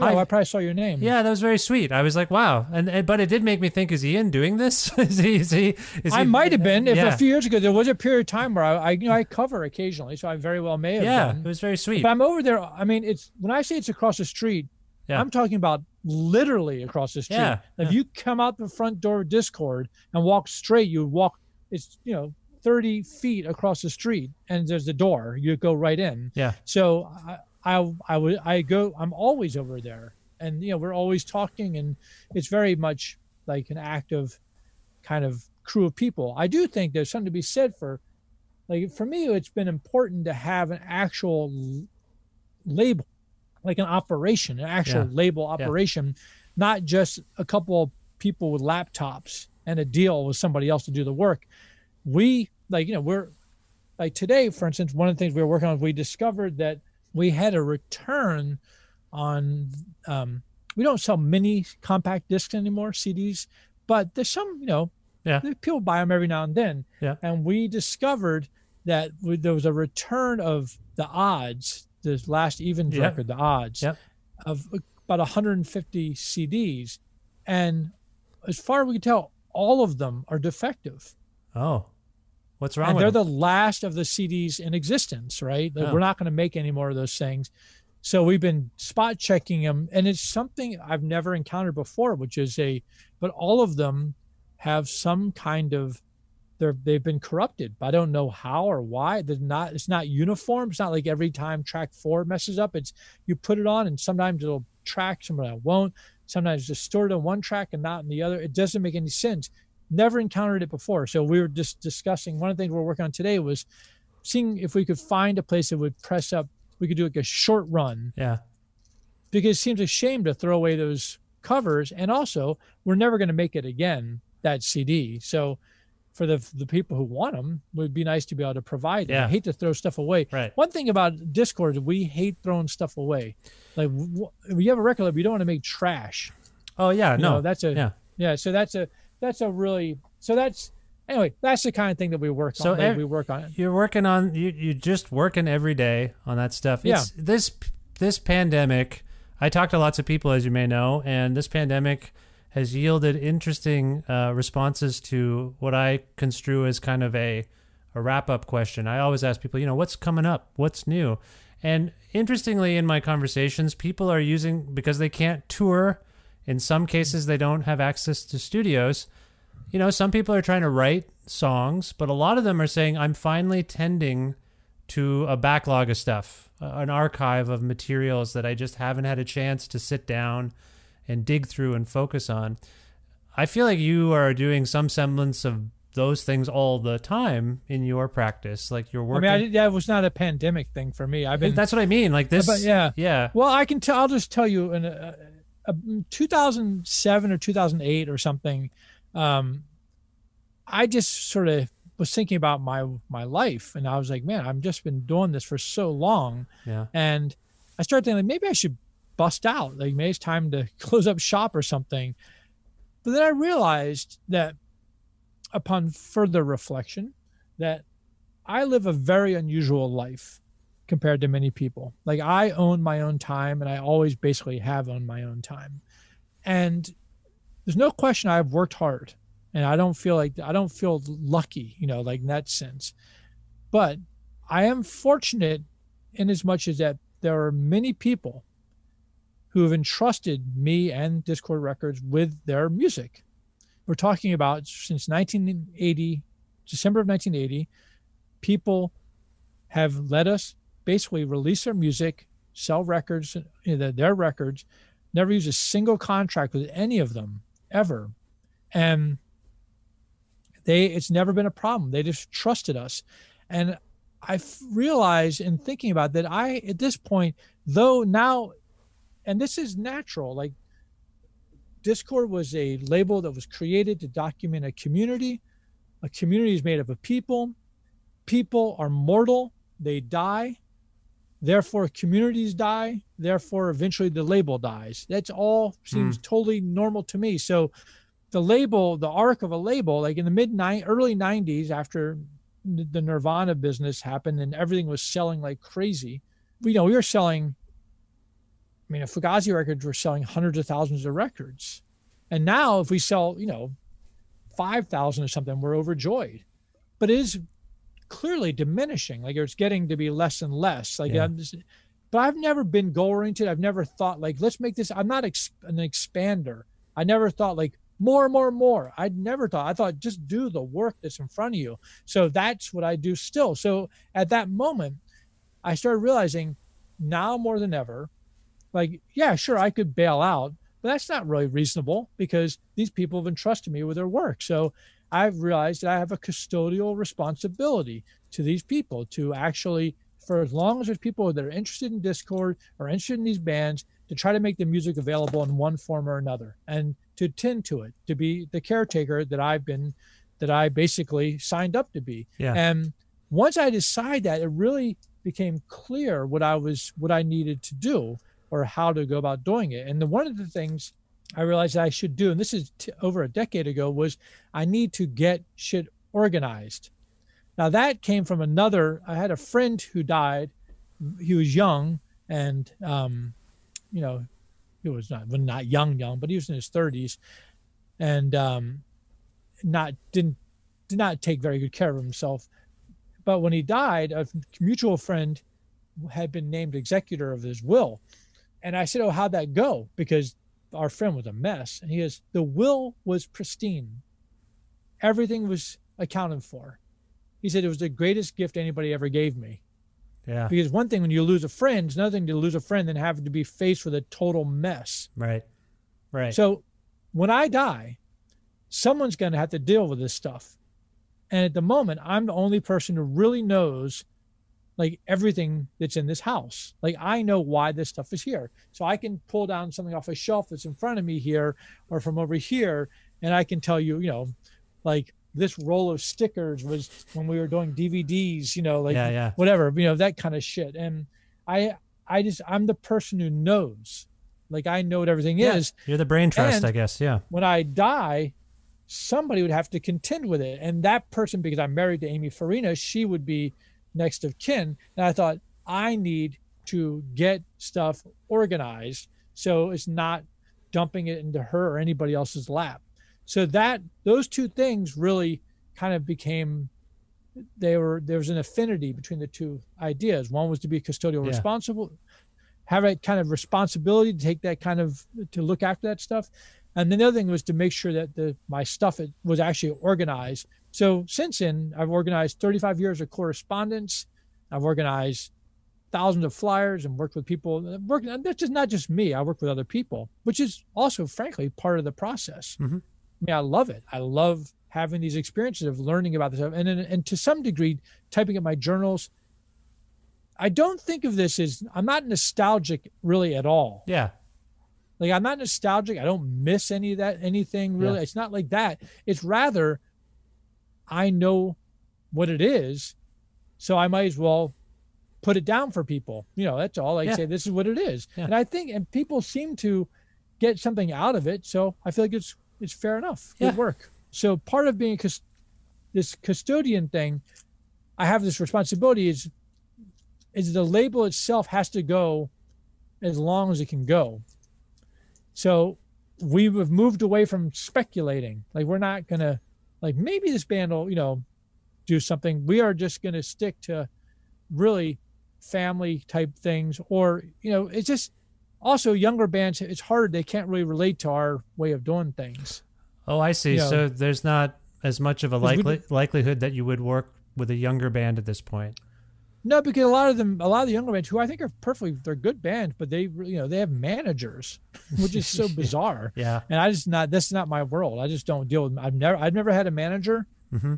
Oh, Hi. I probably saw your name. Yeah, that was very sweet. I was like, wow. And, and but it did make me think: is Ian doing this? is he? Is he? Is I he, might have been. If yeah. a few years ago, there was a period of time where I, I, you know, I cover occasionally, so I very well may have. Yeah, been. It was very sweet. If I'm over there, I mean, it's when I say it's across the street, yeah. I'm talking about literally across the street. Yeah, if yeah. you come out the front door of Discord and walk straight, you walk. It's, you know, thirty feet across the street, and there's the door. You go right in. Yeah. So I, I, I would, I go, I'm always over there, and, you know, we're always talking, and it's very much like an active kind of crew of people. I do think there's something to be said for, like, for me, it's been important to have an actual label, like an operation, an actual yeah. label operation, yeah. not just a couple of people with laptops and a deal with somebody else to do the work. We, like, you know, we're, like today, for instance, one of the things we were working on, we discovered that we had a return on, um, we don't sell mini compact discs anymore, C Ds, but there's some, you know, yeah. people buy them every now and then. Yeah. And we discovered that we, there was a return of the odds, this last even yeah. record, the odds, yeah. of about one hundred fifty C Ds. And as far as we can tell, all of them are defective. Oh, what's wrong and with they're them? The last of the C Ds in existence, right? Oh. We're not going to make any more of those things. So we've been spot checking them, and it's something I've never encountered before, which is a, but all of them have some kind of, they're, they've been corrupted. But I don't know how or why. They're not, it's not uniform. It's not like every time track four messes up, it's, you put it on and sometimes it'll track, sometimes it won't. Sometimes it's stored on one track and not in the other. It doesn't make any sense. Never encountered it before. So we were just discussing, one of the things we're working on today was seeing if we could find a place that would press up, we could do like a short run. Yeah. Because it seems a shame to throw away those covers. And also, we're never going to make it again, that C D. So for the the people who want them, it would be nice to be able to provide them. Yeah. I hate to throw stuff away. Right. One thing about Discord is we hate throwing stuff away. Like, if you have a record label, you don't want to make trash. Oh, yeah. You no, know, that's a, yeah. yeah. So that's a, That's a really, so that's, anyway, that's the kind of thing that we work so on. Ev- we work on it. You're working on, you, you're just working every day on that stuff. Yeah. It's, this, this pandemic, I talk to lots of people, as you may know, and this pandemic has yielded interesting uh, responses to what I construe as kind of a, a wrap-up question. I always ask people, you know, what's coming up? What's new? And interestingly, in my conversations, people are using, because they can't tour, in some cases, they don't have access to studios. You know, some people are trying to write songs, but a lot of them are saying, I'm finally tending to a backlog of stuff, an archive of materials that I just haven't had a chance to sit down and dig through and focus on. I feel like you are doing some semblance of those things all the time in your practice. Like you're working. I mean, I, that was not a pandemic thing for me. I've been. That's what I mean. Like this. But yeah. Yeah. Well, I can tell. I'll just tell you. In a, two thousand seven or two thousand eight or something, um, I just sort of was thinking about my my life, and I was like, man, I've just been doing this for so long. Yeah. And I started thinking, like, maybe I should bust out. Like, maybe it's time to close up shop or something. But then I realized that upon further reflection that I live a very unusual life compared to many people. Like, I own my own time, and I always basically have owned my own time. And there's no question I've worked hard, and I don't feel like, I don't feel lucky, you know, like in that sense. But I am fortunate in as much as that there are many people who have entrusted me and Dischord Records with their music. We're talking about since nineteen eighty, December of nineteen eighty, people have let us basically release their music, sell records, their records, never used a single contract with any of them ever. And they, it's never been a problem. They just trusted us. And I realized in thinking about that, I, at this point, though now, and this is natural, like Dischord was a label that was created to document a community. A community is made up of people. People are mortal, they die. Therefore, communities die. Therefore, eventually the label dies. That's all seems mm. totally normal to me. So the label, the arc of a label, like in the mid early nineties, after the Nirvana business happened and everything was selling like crazy. We, you know, we were selling, I mean, Fugazi records were selling hundreds of thousands of records. And now if we sell, you know, five thousand or something, we're overjoyed. But it is clearly diminishing. Like it's getting to be less and less. Like, yeah. I'm just, but I've never been goal-oriented. I've never thought like, let's make this, I'm not ex, an expander. I never thought like, more, more, more. I'd never thought, I thought just do the work that's in front of you. So that's what I do still. So at that moment, I started realizing now more than ever, like, yeah, sure, I could bail out, but that's not really reasonable because these people have entrusted me with their work. So I've realized that I have a custodial responsibility to these people to actually, for as long as there's people that are interested in Dischord or interested in these bands, to try to make the music available in one form or another and to tend to it, to be the caretaker that I've been, that I basically signed up to be. Yeah. And once I decided that, it really became clear what I was, what I needed to do or how to go about doing it. And the, one of the things I realized I should do, and this is t over a decade ago, was I need to get shit organized. Now that came from another, I had a friend who died, he was young and, um, you know, he was not well, not young, young, but he was in his thirties, and um, not didn't did not take very good care of himself. But when he died, a mutual friend had been named executor of his will, and I said, "Oh, how'd that go?" Because our friend was a mess, and he is the will was pristine, everything was accounted for. He said it was the greatest gift anybody ever gave me. Yeah. Because one thing when you lose a friend, it's another thing to lose a friend than having to be faced with a total mess. Right. Right. So when I die, someone's going to have to deal with this stuff. And at the moment, I'm the only person who really knows like everything that's in this house. Like I know why this stuff is here. So I can pull down something off a shelf that's in front of me here or from over here. And I can tell you, you know, like, this roll of stickers was when we were doing D V Ds, you know, like yeah, yeah. whatever, you know, that kind of shit. And I, I just, I'm the person who knows, like I know what everything yeah. is. You're the brain trust, and I guess. Yeah. When I die, somebody would have to contend with it. And that person, because I'm married to Amy Farina, she would be next of kin. And I thought I need to get stuff organized. So it's not dumping it into her or anybody else's lap. So that those two things really kind of became, they were, there was an affinity between the two ideas. One was to be custodial yeah. responsible, have a kind of responsibility to take that kind of, to look after that stuff. And then the other thing was to make sure that the, my stuff it was actually organized. So since then, I've organized thirty-five years of correspondence. I've organized thousands of flyers and worked with people. Working, and that's just not just me. I work with other people, which is also, frankly, part of the process. Mm-hmm. I mean, I love it. I love having these experiences of learning about this stuff. And, and, and to some degree, typing up my journals, I don't think of this as, I'm not nostalgic really at all. Yeah. Like I'm not nostalgic. I don't miss any of that, anything really. Yeah. It's not like that. It's rather, I know what it is. So I might as well put it down for people. You know, that's all. I like, yeah. say, this is what it is. Yeah. And I think, and people seem to get something out of it. So I feel like it's, it's fair enough. Good yeah. work. So part of being cust this custodian thing, I have this responsibility is, is the label itself has to go as long as it can go. So we have moved away from speculating. Like we're not going to, like maybe this band will, you know, do something. We are just going to stick to really family type things or, you know, it's just, also, younger bands, it's hard. They can't really relate to our way of doing things. Oh, I see. You know, so there's not as much of a likely, likelihood that you would work with a younger band at this point. No, because a lot of them, a lot of the younger bands who I think are perfectly, they're good bands, but they, you know, they have managers, which is so bizarre. Yeah. And I just not, that's not my world. I just don't deal with, I've never, I've never had a manager, mm-hmm.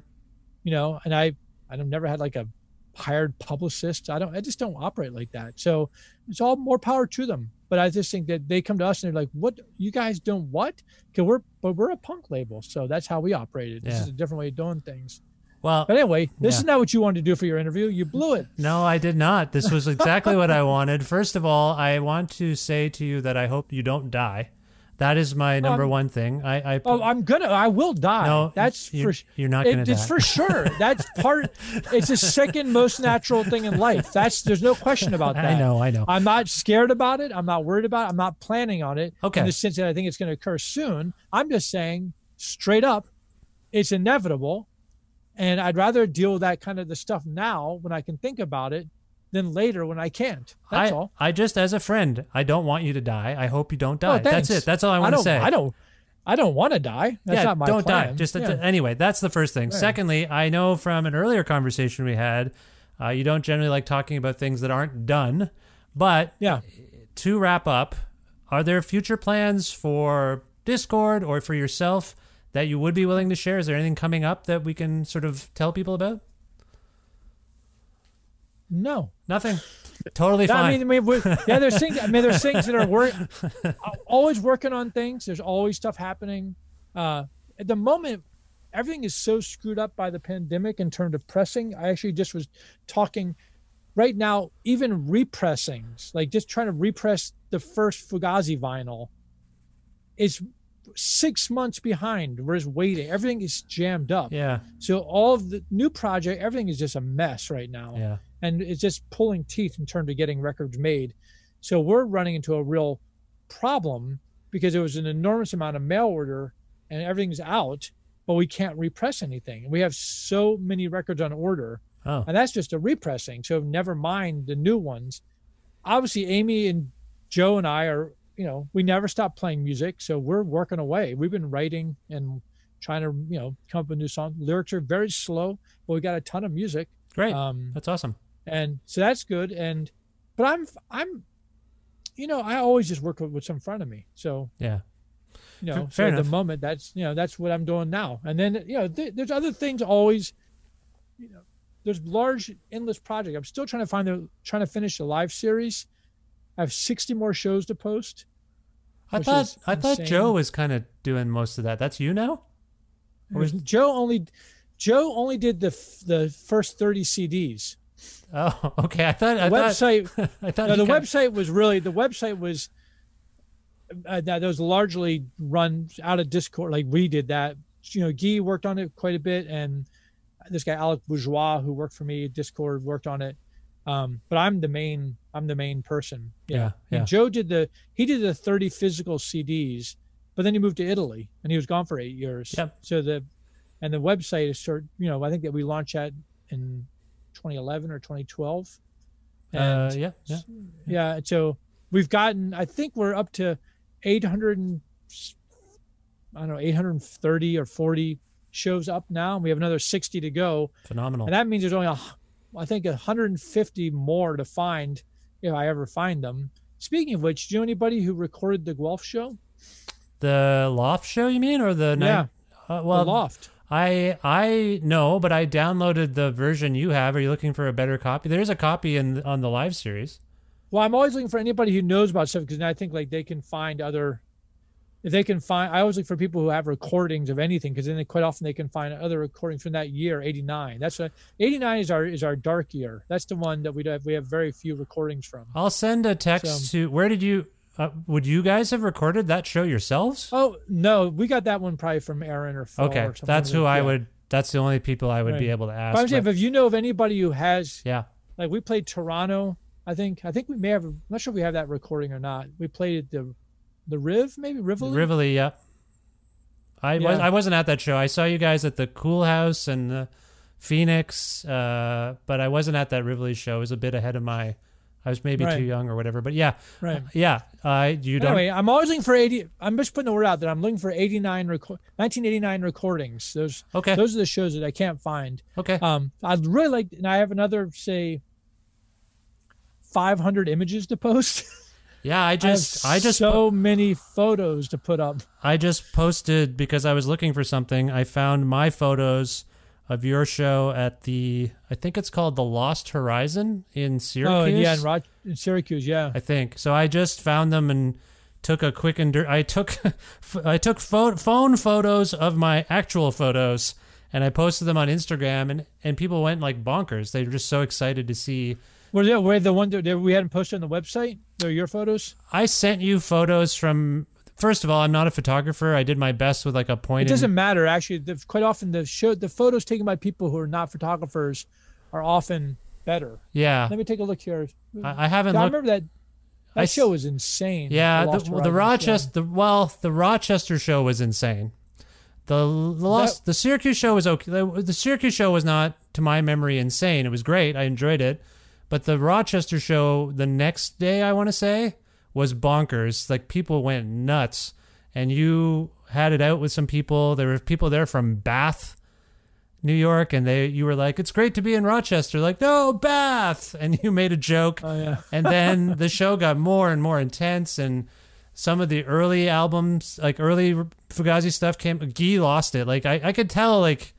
you know, and I, I've never had like a hired publicist. I don't, I just don't operate like that. So it's all more power to them. But I just think that they come to us and they're like, what, you guys don't what? Cause we're, but we're a punk label. So that's how we operated. Yeah. This is a different way of doing things. Well, but anyway, this yeah. is not what you wanted to do for your interview. You blew it. No, I did not. This was exactly what I wanted. First of all, I want to say to you that I hope you don't die. That is my number um, one thing. I, I oh, I'm gonna, I will die. No, that's you, for you're not gonna it, die. It's for sure. That's part. It's the second most natural thing in life. That's there's no question about that. I know, I know. I'm not scared about it. I'm not worried about it. I'm not planning on it. Okay. In the sense that I think it's going to occur soon. I'm just saying straight up, it's inevitable. And I'd rather deal with that kind of the stuff now when I can think about it than later when I can't. That's I, all. I just, as a friend, I don't want you to die. I hope you don't die. Oh, that's it. That's all I want I to say. I don't I don't want to die. That's yeah, not my don't plan. die. Just yeah. Anyway, that's the first thing. Yeah. Secondly, I know from an earlier conversation we had, uh, you don't generally like talking about things that aren't done. But yeah. to wrap up, are there future plans for Dischord or for yourself that you would be willing to share? Is there anything coming up that we can sort of tell people about? No, nothing. Totally no, fine. I mean, I mean we, yeah, there's things. I mean, there's things that are work, always working on things. There's always stuff happening. Uh, at the moment, everything is so screwed up by the pandemic in terms of pressing. I actually just was talking right now, even repressings, like just trying to repress the first Fugazi vinyl. It's six months behind. We're just waiting. Everything is jammed up. Yeah. So all of the new project, everything is just a mess right now. Yeah. And it's just pulling teeth in terms of getting records made. So we're running into a real problem because there was an enormous amount of mail order and everything's out, but we can't repress anything. We have so many records on order. Oh. And that's just a repressing. So never mind the new ones. Obviously, Amy and Joe and I are, you know, we never stop playing music, so we're working away. We've been writing and trying to, you know, come up with new songs. Lyrics are very slow, but we got a ton of music. Great, um, that's awesome. And so that's good. And but I'm, I'm, you know, I always just work with what's in front of me. So yeah, you know, F so at the moment, that's you know, that's what I'm doing now. And then you know, th there's other things always. You know, there's large, endless project. I'm still trying to find the, trying to finish the live series. I have sixty more shows to post. I thought I thought Joe was kind of doing most of that. That's you now? Or was Joe only Joe only did the the first thirty C Ds. Oh, okay. I thought the I website. Thought, I thought no, the kinda... website was really the website was uh, that was largely run out of Dischord. Like we did that. You know, Guy worked on it quite a bit, and this guy Alec Bourgeois, who worked for me at Dischord, worked on it. Um, but I'm the main. I'm the main person. Yeah. yeah, yeah. And Joe did the, he did the thirty physical C Ds, but then he moved to Italy and he was gone for eight years. Yep. So the, and the website is sort, you know, I think that we launched that in twenty eleven or twenty twelve. And uh, yeah, yeah. Yeah. Yeah. So we've gotten, I think we're up to eight hundred and, I don't know, eight hundred thirty or forty shows up now. And we have another sixty to go. Phenomenal. And that means there's only, a, I think one hundred fifty more to find. If I ever find them. Speaking of which, do you know anybody who recorded the Guelph show? The Loft show, you mean, or the yeah? Uh, well, the Loft. I I know, but I downloaded the version you have. Are you looking for a better copy? There is a copy in on the live series. Well, I'm always looking for anybody who knows about stuff because I think like they can find other. If they can find, I always look for people who have recordings of anything because then they, quite often they can find other recordings from that year, eighty-nine. That's what, eighty-nine is our is our dark year. That's the one that we have we have very few recordings from. I'll send a text so, to where did you? Uh, would you guys have recorded that show yourselves? Oh no, we got that one probably from Aaron or Phil. Okay, or that's who like, I yeah. would. That's the only people I would right. be able to ask. But I'm saying, but, if you know of anybody who has, yeah, like we played Toronto. I think I think we may have. I'm not sure if we have that recording or not. We played at the. The Riv, maybe Rivoli. Rivoli, yeah. I yeah. was I wasn't at that show. I saw you guys at the Cool House and the Phoenix, uh, but I wasn't at that Rivoli show. It was a bit ahead of my. I was maybe right. too young or whatever. But yeah, right. Uh, yeah. Uh, you don't. Anyway, I'm always looking for eighty. I'm just putting the word out that I'm looking for eighty-nine record, nineteen eighty-nine recordings. Those okay. Those are the shows that I can't find. Okay. Um, I'd really like, and I have another say, five hundred images to post. Yeah, I just, I, I just so many photos to put up. I just posted because I was looking for something. I found my photos of your show at the, I think it's called the Lost Horizon in Syracuse. Oh yeah, in, Ro in Syracuse, yeah. I think so. I just found them and took a quick and I took, I took pho phone photos of my actual photos and I posted them on Instagram, and and people went like bonkers. They were just so excited to see. Were they, were the ones that we hadn't posted on the website? They're your photos? I sent you photos from, first of all, I'm not a photographer. I did my best with like a point. It doesn't in, matter, actually. The, quite often the show, the photos taken by people who are not photographers are often better. Yeah. Let me take a look here. I, I haven't I looked, remember that, that I, show was insane. Yeah, the, the, the Rochester, the, well, the Rochester show was insane. The, the, Lost, that, the Syracuse show was okay. The, the Syracuse show was not, to my memory, insane. It was great. I enjoyed it. But the Rochester show the next day, I want to say, was bonkers. Like, people went nuts. And you had it out with some people. There were people there from Bath, New York, and they you were like, it's great to be in Rochester. Like, no, Bath! And you made a joke. Oh, yeah. And then the show got more and more intense. And some of the early albums, like early Fugazi stuff came. Guy lost it. Like, I, I could tell, like...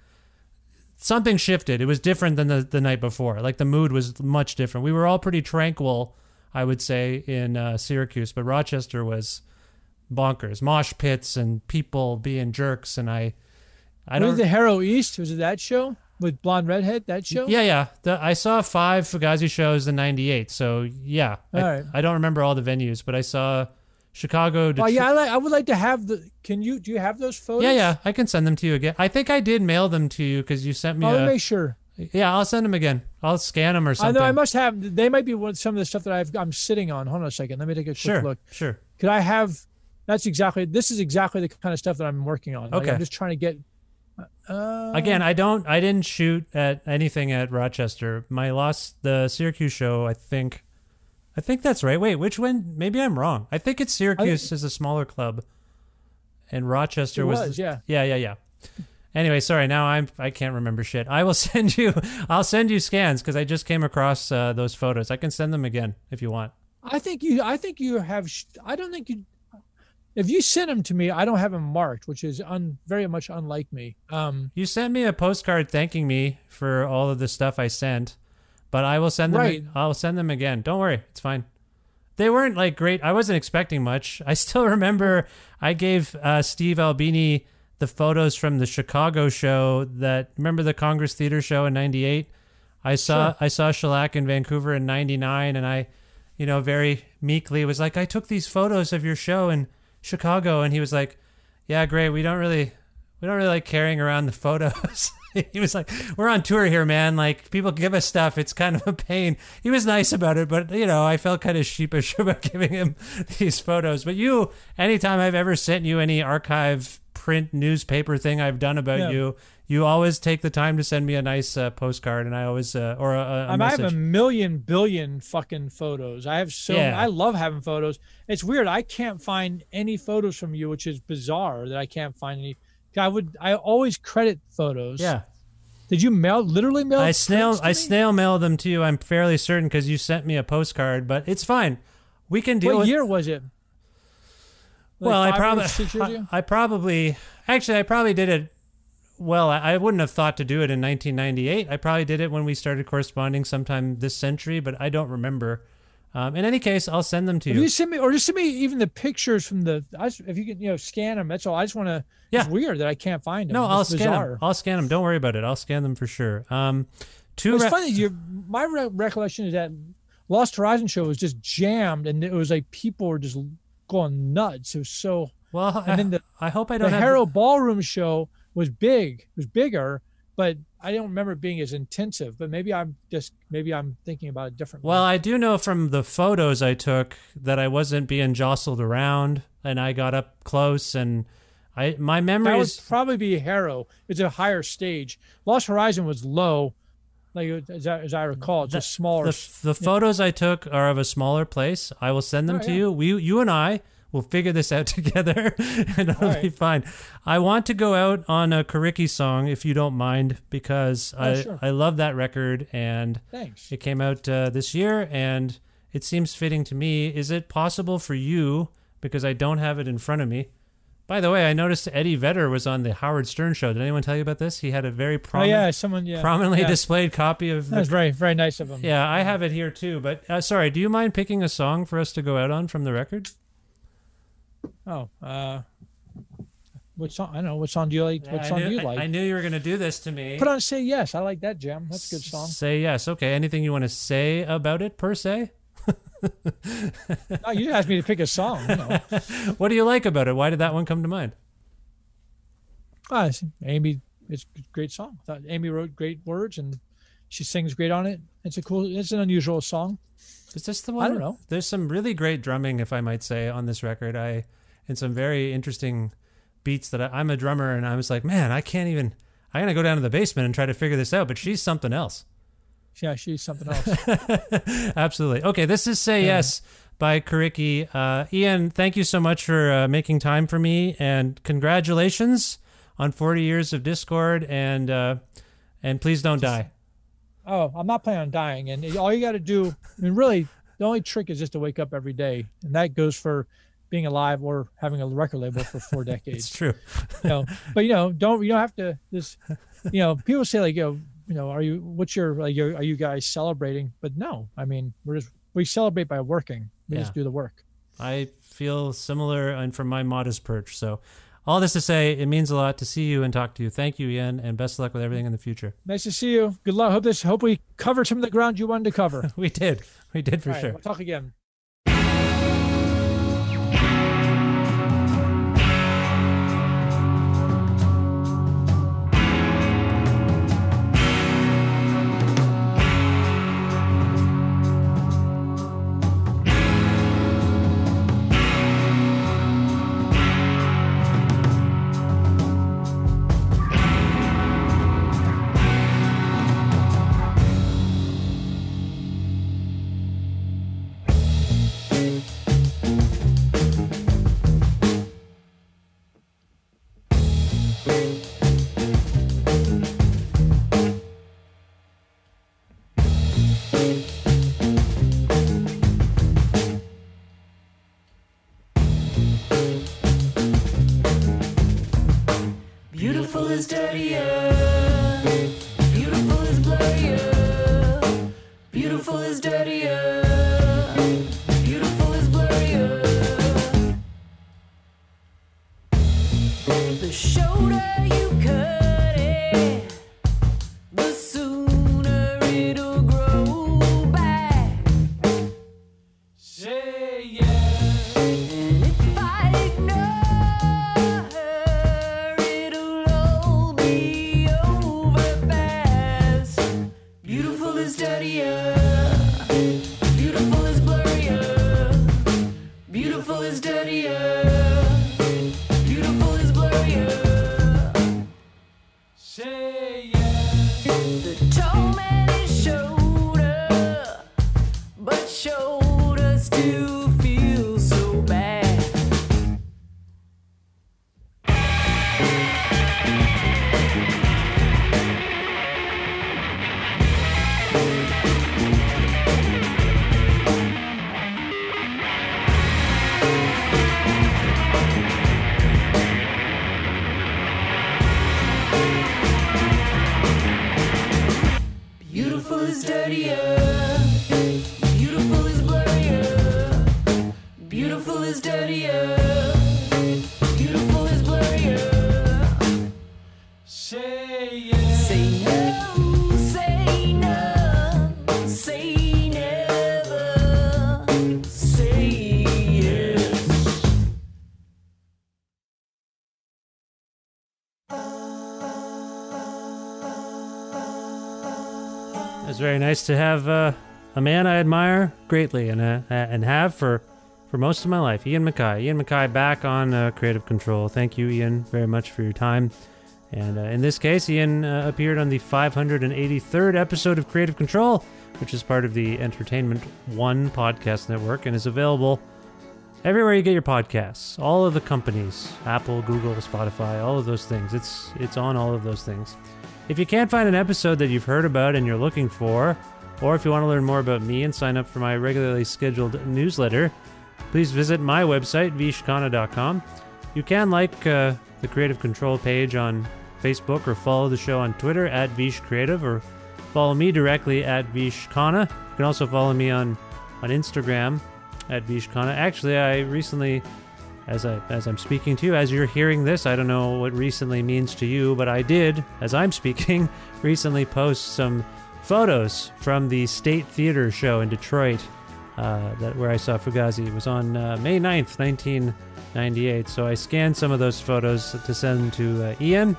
something shifted. It was different than the, the night before. Like, the mood was much different. We were all pretty tranquil, I would say, in uh, Syracuse, but Rochester was bonkers. Mosh pits and people being jerks, and I... I don't... Was the Harrow East? Was it that show? With Blonde Redhead, that show? Yeah, yeah. The, I saw five Fugazi shows in ninety-eight, so yeah. All I, right. I don't remember all the venues, but I saw Chicago, Detroit. Well, yeah, I, like, I would like to have the... Can you... Do you have those photos? Yeah, yeah. I can send them to you again. I think I did mail them to you because you sent me I'll a... I'll make sure. Yeah, I'll send them again. I'll scan them or something. I know I must have... They might be one, some of the stuff that I've, I'm sitting on. Hold on a second. Let me take a sure, quick look. Sure, sure. Could I have... That's exactly... This is exactly the kind of stuff that I'm working on. Okay. Like, I'm just trying to get... Uh, again, I don't... I didn't shoot at anything at Rochester. My lost... The Syracuse show, I think... I think that's right. Wait, which one? Maybe I'm wrong. I think it's Syracuse think, is a smaller club, and Rochester was, was. Yeah, yeah, yeah, yeah. Anyway, sorry. Now I'm. I can't remember shit. I will send you. I'll send you scans because I just came across uh, those photos. I can send them again if you want. I think you. I think you have. I don't think you. If you send them to me, I don't have them marked, which is un, very much unlike me. Um, you sent me a postcard thanking me for all of the stuff I sent. But I will send them. Right. I'll send them again. Don't worry, it's fine. They weren't like great. I wasn't expecting much. I still remember I gave uh, Steve Albini the photos from the Chicago show. That remember the Congress Theater show in ninety-eight. I saw sure. I saw Shellac in Vancouver in ninety-nine, and I, you know, very meekly was like, I took these photos of your show in Chicago, and he was like, yeah, great. We don't really we don't really like carrying around the photos. He was like, we're on tour here, man. Like, people give us stuff. It's kind of a pain. He was nice about it, but, you know, I felt kind of sheepish about giving him these photos. But you, anytime I've ever sent you any archive print newspaper thing I've done about yeah. you, you always take the time to send me a nice uh, postcard, and I always, uh, or a, a I message. I have a million billion fucking photos. I have so, yeah. I love having photos. It's weird. I can't find any photos from you, which is bizarre that I can't find any. I would. I always credit photos. Yeah. Did you mail? Literally mail? I snail. I snail mail them to you. I'm fairly certain because you sent me a postcard. But it's fine. We can deal. What with, year was it? Like well, I probably. I, I probably. Actually, I probably did it. Well, I, I wouldn't have thought to do it in nineteen ninety-eight. I probably did it when we started corresponding sometime this century. But I don't remember. Um, in any case, I'll send them to you. If you send me, or just send me even the pictures from the. I just, if you can, you know, scan them. That's all. I just want to. Yeah. It's weird that I can't find them. No, it's I'll bizarre. scan them. I'll scan them. Don't worry about it. I'll scan them for sure. Um, two. It's funny. Your my re recollection is that Lost Horizon show was just jammed, and it was like people were just going nuts. It was so well. And I, then the I hope I don't. The have Harrow the... Ballroom show was big. It was bigger, but. I don't remember it being as intensive, but maybe I'm just maybe I'm thinking about it differently. Well, I do know from the photos I took that I wasn't being jostled around, and I got up close, and I my memory is would probably be Harrow. It's a higher stage. Lost Horizon was low, like as I, as I recall, it's just smaller. The, the photos yeah. I took are of a smaller place. I will send them oh, to yeah. you. We, you and I. We'll figure this out together, and it'll right. be fine. I want to go out on a Coriky song, if you don't mind, because oh, I, sure. I love that record, and Thanks. It came out uh, this year, and It seems fitting to me. Is it possible for you, because I don't have it in front of me? By the way, I noticed Eddie Vedder was on the Howard Stern show. Did anyone tell you about this? He had a very prominent, oh, yeah, someone, yeah, prominently yeah. displayed copy of... That was very, very nice of him. Yeah, I have it here too. But uh, sorry, do you mind picking a song for us to go out on from the record? Oh, uh, which song? I don't know. Which song do you like? Yeah, which song knew, do you like? I, I knew you were going to do this to me. Put on Say Yes. I like that, Jim. That's a good song. Say Yes. Okay. Anything you want to say about it per se? No, you asked me to pick a song. You know. What do you like about it? Why did that one come to mind? Ah, it's Amy, it's a great song. I thought Amy wrote great words, and she sings great on it. It's a cool. It's an unusual song. Is this the one? I don't know. There's some really great drumming, if I might say, on this record. I and some very interesting beats that I, I'm a drummer, and I was like, man, I can't even. I'm gonna go down to the basement and try to figure this out. But she's something else. Yeah, she's something else. Absolutely. Okay, this is Say yeah. Yes by Coriky. Uh, Ian, thank you so much for uh, making time for me, and congratulations on forty years of Dischord, and uh, and please don't just, die. Oh, I'm not planning on dying. And all you got to do, I mean, really, the only trick is just to wake up every day, and that goes for being alive or having a record label for four decades. It's true. You know, but, you know, don't you don't have to just, you know, people say, like, you know, you know, are you, what's your, like, are you guys celebrating? But no, I mean, we're just, we celebrate by working. We yeah. just do the work. I feel similar, and from my modest perch. So all this to say, it means a lot to see you and talk to you. Thank you, Ian, and best of luck with everything in the future. Nice to see you. Good luck. Hope this, hope we covered some of the ground you wanted to cover. We did. We did for all right, sure. We'll talk again. Very nice to have uh, a man I admire greatly and uh, and have for for most of my life, Ian MacKaye. Ian MacKaye back on uh, Creative Control. Thank you, Ian, very much for your time. And uh, in this case, Ian uh, appeared on the five hundred eighty-third episode of Creative Control, which is part of the Entertainment One podcast network and is available everywhere you get your podcasts. All of the companies, Apple, Google, Spotify, all of those things. It's it's on all of those things. If you can't find an episode that you've heard about and you're looking for, Or if you want to learn more about me and sign up for my regularly scheduled newsletter, please visit my website, vishkana dot com. You can like uh, the Creative Control page on Facebook or follow the show on Twitter at vishcreative or follow me directly at vishkana. You can also follow me on, on Instagram at vishkana. Actually, I recently, as, I, as I'm speaking to you, as you're hearing this, I don't know what recently means to you, but I did, as I'm speaking, recently post some photos from the State Theater show in Detroit, uh, that where I saw Fugazi. It was on uh, May ninth, nineteen ninety-eight. So I scanned some of those photos to send to uh, Ian,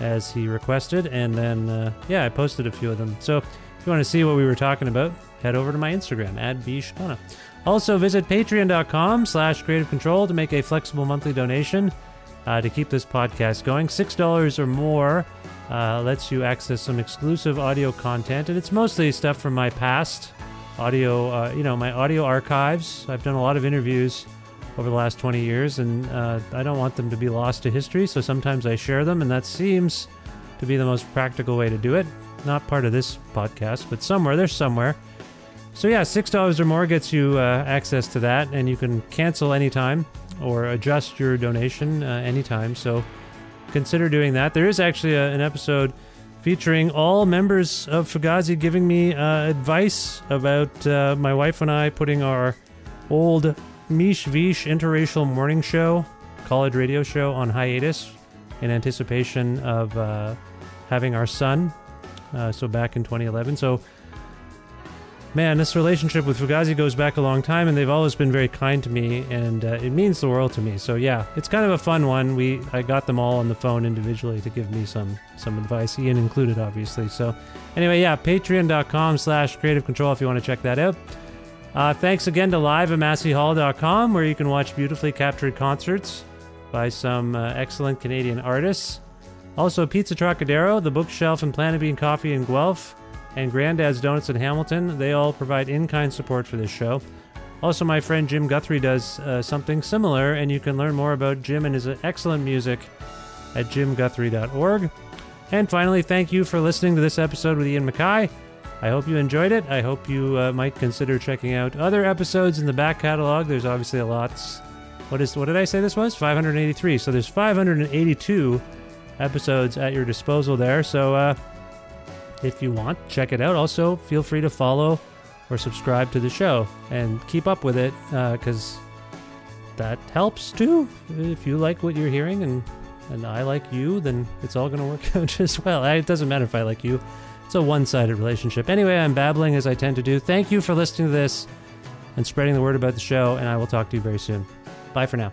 as he requested, and then, uh, yeah, I posted a few of them. So if you want to see what we were talking about, head over to my Instagram, at vishkana. Also, visit patreon.com slash creative control to make a flexible monthly donation uh, to keep this podcast going. six dollars or more uh, lets you access some exclusive audio content, and it's mostly stuff from my past audio, uh, you know, my audio archives. I've done a lot of interviews over the last twenty years, and uh, I don't want them to be lost to history, so sometimes I share them, and that seems to be the most practical way to do it. Not part of this podcast, but somewhere, there's somewhere. So yeah, six dollars or more gets you uh, access to that, and you can cancel anytime or adjust your donation uh, anytime, so consider doing that. There is actually a, an episode featuring all members of Fugazi giving me uh, advice about uh, my wife and I putting our old Mish Vish interracial morning show, college radio show, on hiatus in anticipation of uh, having our son, uh, so back in twenty eleven. So, man, this relationship with Fugazi goes back a long time, and they've always been very kind to me, and uh, it means the world to me. So yeah, it's kind of a fun one. We I got them all on the phone individually to give me some some advice, Ian included, obviously. So anyway, yeah, patreon.com slash creative control if you want to check that out. Uh, thanks again to live at massey hall dot com, where you can watch beautifully captured concerts by some uh, excellent Canadian artists. Also, Pizza Trocadero, The Bookshelf, and Planet Bean Coffee in Guelph, and Granddad's Donuts in Hamilton. They all provide in-kind support for this show. Also, my friend Jim Guthrie does uh, something similar, and you can learn more about Jim and his excellent music at jim guthrie dot org. And finally, thank you for listening to this episode with Ian MacKaye. I hope you enjoyed it. I hope you uh, might consider checking out other episodes in the back catalog. There's obviously a lot. What is? What did I say this was? five hundred eighty-three. So there's five hundred eighty-two episodes at your disposal there. So uh, if you want, check it out. Also, feel free to follow or subscribe to the show and keep up with it, because uh, that helps too. If you like what you're hearing and, and I like you, then it's all going to work out just well. It doesn't matter if I like you. It's a one-sided relationship. Anyway, I'm babbling as I tend to do. Thank you for listening to this and spreading the word about the show, and I will talk to you very soon. Bye for now.